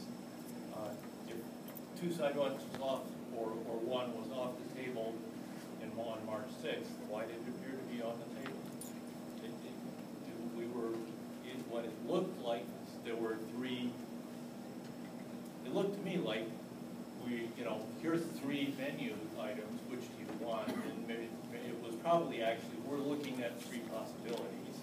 uh, if two sidewalks was off, or, or one was off the table in on March sixth, why did it appear to be on the table? It, it, we were in what it looked like. There were three, it looked to me like we, you know, here's three menu items, which do you want? And maybe it was probably actually, we're looking at three possibilities.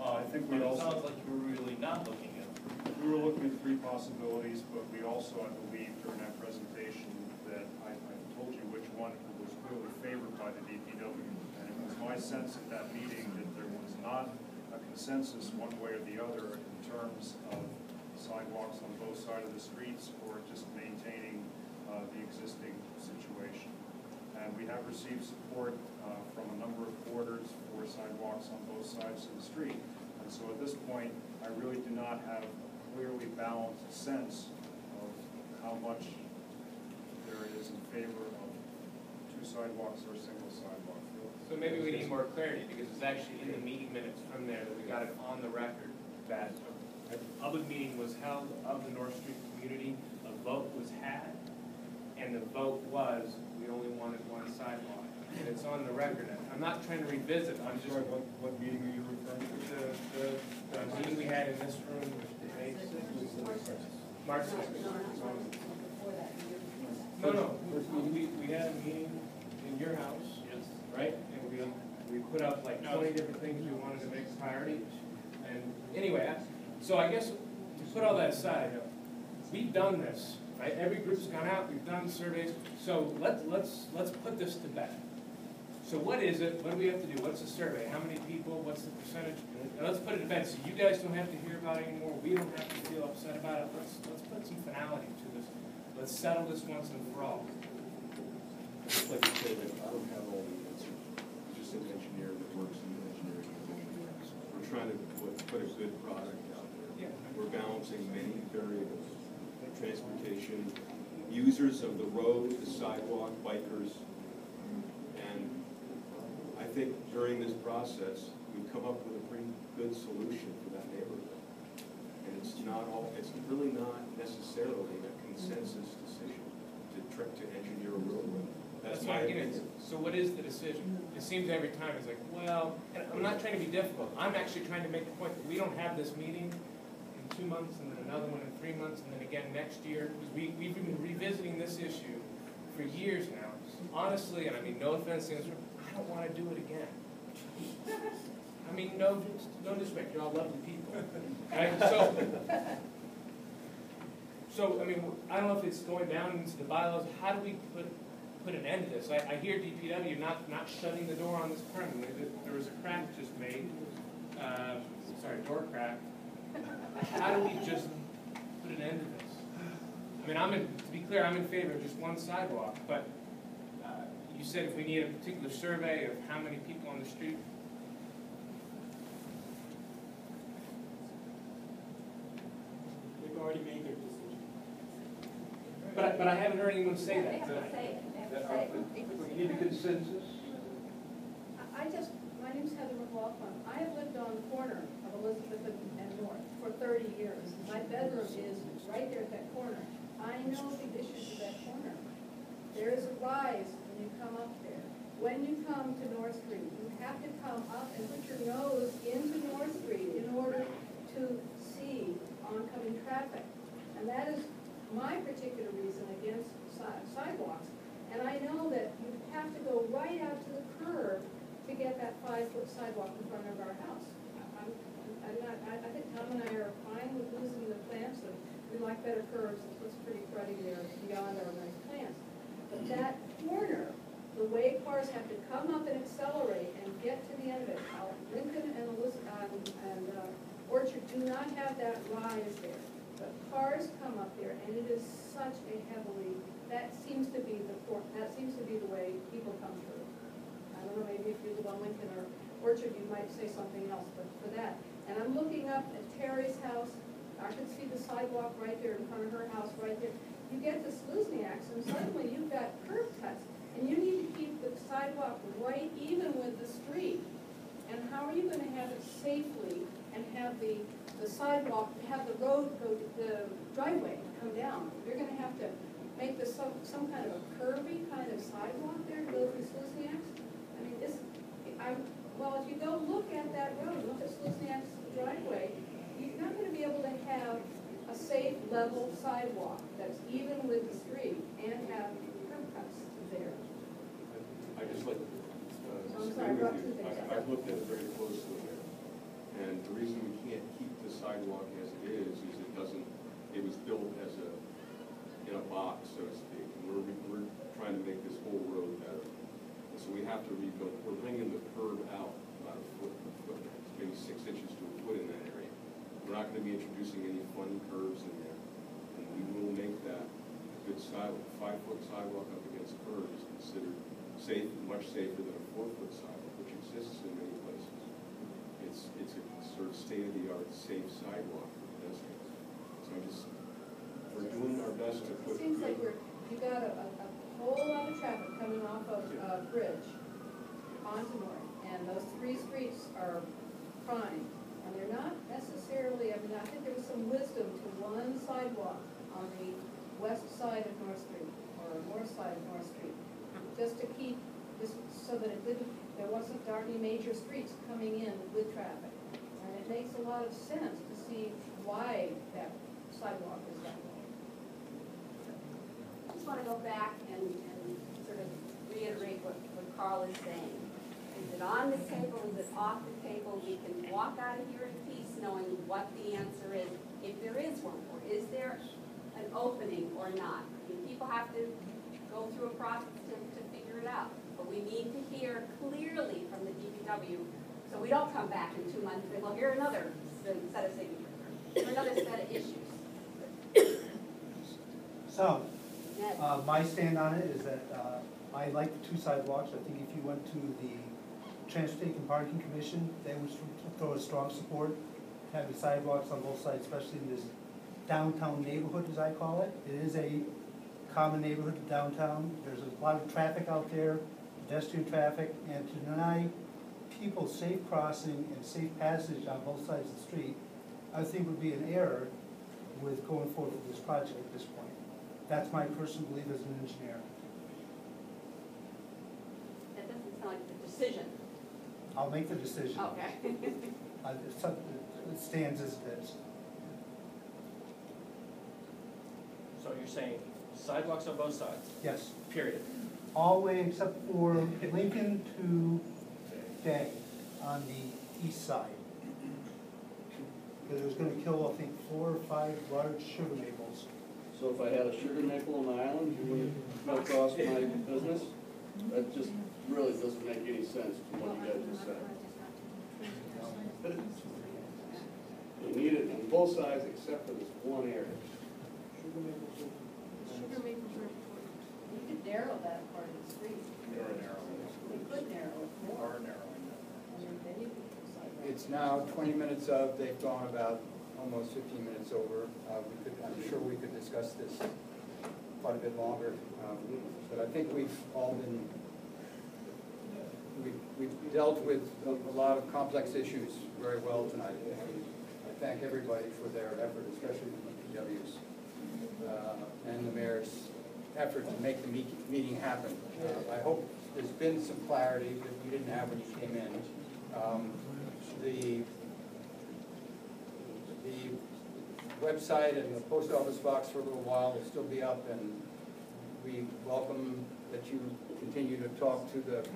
Uh, I think we also, it sounds like we were really not looking at them. We were looking at three possibilities, but we also, I believe, during that presentation that I, I told you which one was clearly favored by the D P W. And it was my sense at that meeting that there was not a consensus one way or the other in terms of sidewalks on both sides of the streets or just maintaining uh, the existing situation. And we have received support uh, from a number of quarters for sidewalks on both sides of the street. And so at this point, I really do not have a clearly balanced sense of how much there is in favor of two sidewalks or a single sidewalk. So maybe we need more clarity, because it's actually in the meeting minutes from there that we got it on the record that a public meeting was held of the North Street community, a vote was had, and the vote was we only wanted one sidewalk. And it's on the record. I'm not trying to revisit. I'm just. Sorry, what, what meeting are you referring to? The, the, the meeting we had in this room was March sixth. No, no. We, we had a meeting in your house. Right? And we, we put up like twenty different things we wanted to make a priority. And anyway, so I guess to put all that aside, we've done this, right? Every group's gone out, we've done surveys. So let's, let's, let's put this to bed. So what is it? What do we have to do? What's the survey? How many people? What's the percentage? And let's put it to bed so you guys don't have to hear about it anymore. We don't have to feel upset about it. Let's, let's put some finality to this. Let's settle this once and for all. Just like you said, I don't have all the answers. I'm just an engineer that works in the engineering division. We're trying to put, put a good product out there. Yeah. We're balancing many variables: transportation, users of the road, the sidewalk, bikers. And I think during this process, we've come up with a pretty good solution for that neighborhood. And it's not it's really not necessarily a consensus decision to try to engineer a roadway. That's my argument. So what is the decision? It seems every time it's like, well, and I'm not trying to be difficult. I'm actually trying to make the point that we don't have this meeting in two months and then another one in three months and then again next year. We, we've been revisiting this issue for years now. Honestly, and I mean no offense, I don't want to do it again. I mean, no, no disrespect, you're all lovely people. Right? So, so, I mean, I don't know if it's going down into the bylaws. How do we put put an end to this? I, I hear D P W not, not shutting the door on this permanently. There was a crack just made. Uh, sorry, door crack. How do we just put an end to this? I mean, I'm in, to be clear, I'm in favor of just one sidewalk, but uh, you said if we need a particular survey of how many people on the street. Already made their decision. But, but I haven't heard anyone say that. They have to say it. They have to say it. We need a consensus. I just, my name's Heather McLaughlin. I have lived on the corner of Elizabeth and North for thirty years. My bedroom is right there at that corner. I know the issues of that corner. There is a rise when you come up there. When you come to North Street, you have to come up and put your nose into North Street in order to see oncoming traffic, and that is my particular reason against sidewalks. And I know that you have to go right out to the curb to get that five-foot sidewalk in front of our house. I'm, I'm not, I think Tom and I are fine with losing the plants, and we like better curbs. It looks pretty cruddy there beyond our nice plants. But that corner, the way cars have to come up and accelerate and get to the end of it, how Lincoln and Elizabeth and uh, Orchard do not have that rise there, but cars come up there, and it is such a heavily, that seems to be the that seems to be the way people come through. I don't know, maybe if you live on Lincoln or Orchard, you might say something else, but for that. And I'm looking up at Terry's house. I can see the sidewalk right there in front of her house right there. You get to Salusniak's, and suddenly you've got curb cuts, and you need to keep the sidewalk right even with the street. And how are you going to have it safely and have the, the sidewalk, have the road, go to the driveway come down? You're going to have to make this some, some kind of a curvy kind of sidewalk there to go through Salusniak's. I mean, this, I, well, if you go look at that road, look at Salusniak's driveway, you're not going to be able to have a safe, level sidewalk that's even with the street and have curb cuts there. I just like, uh, I'm sorry, I I, I've looked at it very closely. And the reason we can't keep the sidewalk as it is is it doesn't. It was built as a in a box, so to speak. And we're we're trying to make this whole road better, and so we have to rebuild. We're bringing the curb out about a foot, a foot, maybe six inches to a foot in that area. We're not going to be introducing any funny curves in there, and we will make that a good sidewalk. Five foot sidewalk up against curb is considered safe, much safer than a four foot sidewalk, which exists in many places. It's, it's a sort of state-of-the-art safe sidewalk for pedestrians. So I just, we're doing our best to put. It seems like we're, you got a, a whole lot of traffic coming off of yeah. uh, Bridge onto North, and those three streets are prime, and they're not necessarily. I mean, I think there was some wisdom to one sidewalk on the west side of North Street or north side of North Street, just to keep this so that it didn't. There wasn't any major streets coming in with traffic. And it makes a lot of sense to see why that sidewalk is that way. I just want to go back and, and sort of reiterate what, what Carl is saying. Is it on the table? Is it off the table? We can walk out of here in peace knowing what the answer is, if there is one, or is there an opening or not. I mean, people have to go through a process to, to figure it out. But we need to hear clearly from the D P W, so we don't come back in two months and we'll hear another set of signatures, or another set of issues. So, uh, my stand on it is that uh, I like the two sidewalks. I think if you went to the Transportation and Parking Commission, they would throw a strong support, having sidewalks on both sides, especially in this downtown neighborhood, as I call it. It is a common neighborhood of downtown. There's a lot of traffic out there. Pedestrian traffic, and to deny people safe crossing and safe passage on both sides of the street, I think would be an error. with going forward with this project at this point. That's my personal belief as an engineer. That doesn't sound like the decision. I'll make the decision. Okay. uh, it stands as it is. So you're saying sidewalks on both sides? Yes. Period. All the way except for Lincoln to Day on the east side. Because it was going to kill, I think, four or five large sugar maples. So if I had a sugar maple on the island, you would have cut off my business? That just really doesn't make any sense to what you guys just said. But you need it on both sides except for this one area. Sugar maples are important. Sugar maples are important. You could narrow that part of the street. They are narrowing. We could narrow it more. They are narrowing that. It's now twenty minutes of, they've gone about almost fifteen minutes over. Uh, we could, I'm sure we could discuss this quite a bit longer. Um, but I think we've all been, we've, we've dealt with a, a lot of complex issues very well tonight. And I thank everybody for their effort, especially the D P W's uh, and the mayor's effort to make the meet, meeting happen. Uh, I hope there's been some clarity that you didn't have when you came in. Um, the The website and the post office box for a little while will still be up, and we welcome that you continue to talk to the,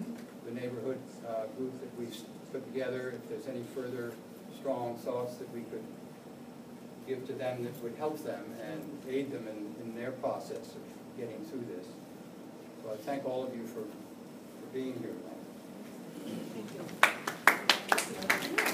the neighborhood uh, group that we've put together. If there's any further strong thoughts that we could give to them that would help them and aid them in, in their process of getting through this. So I thank all of you for, for being here. Thank you.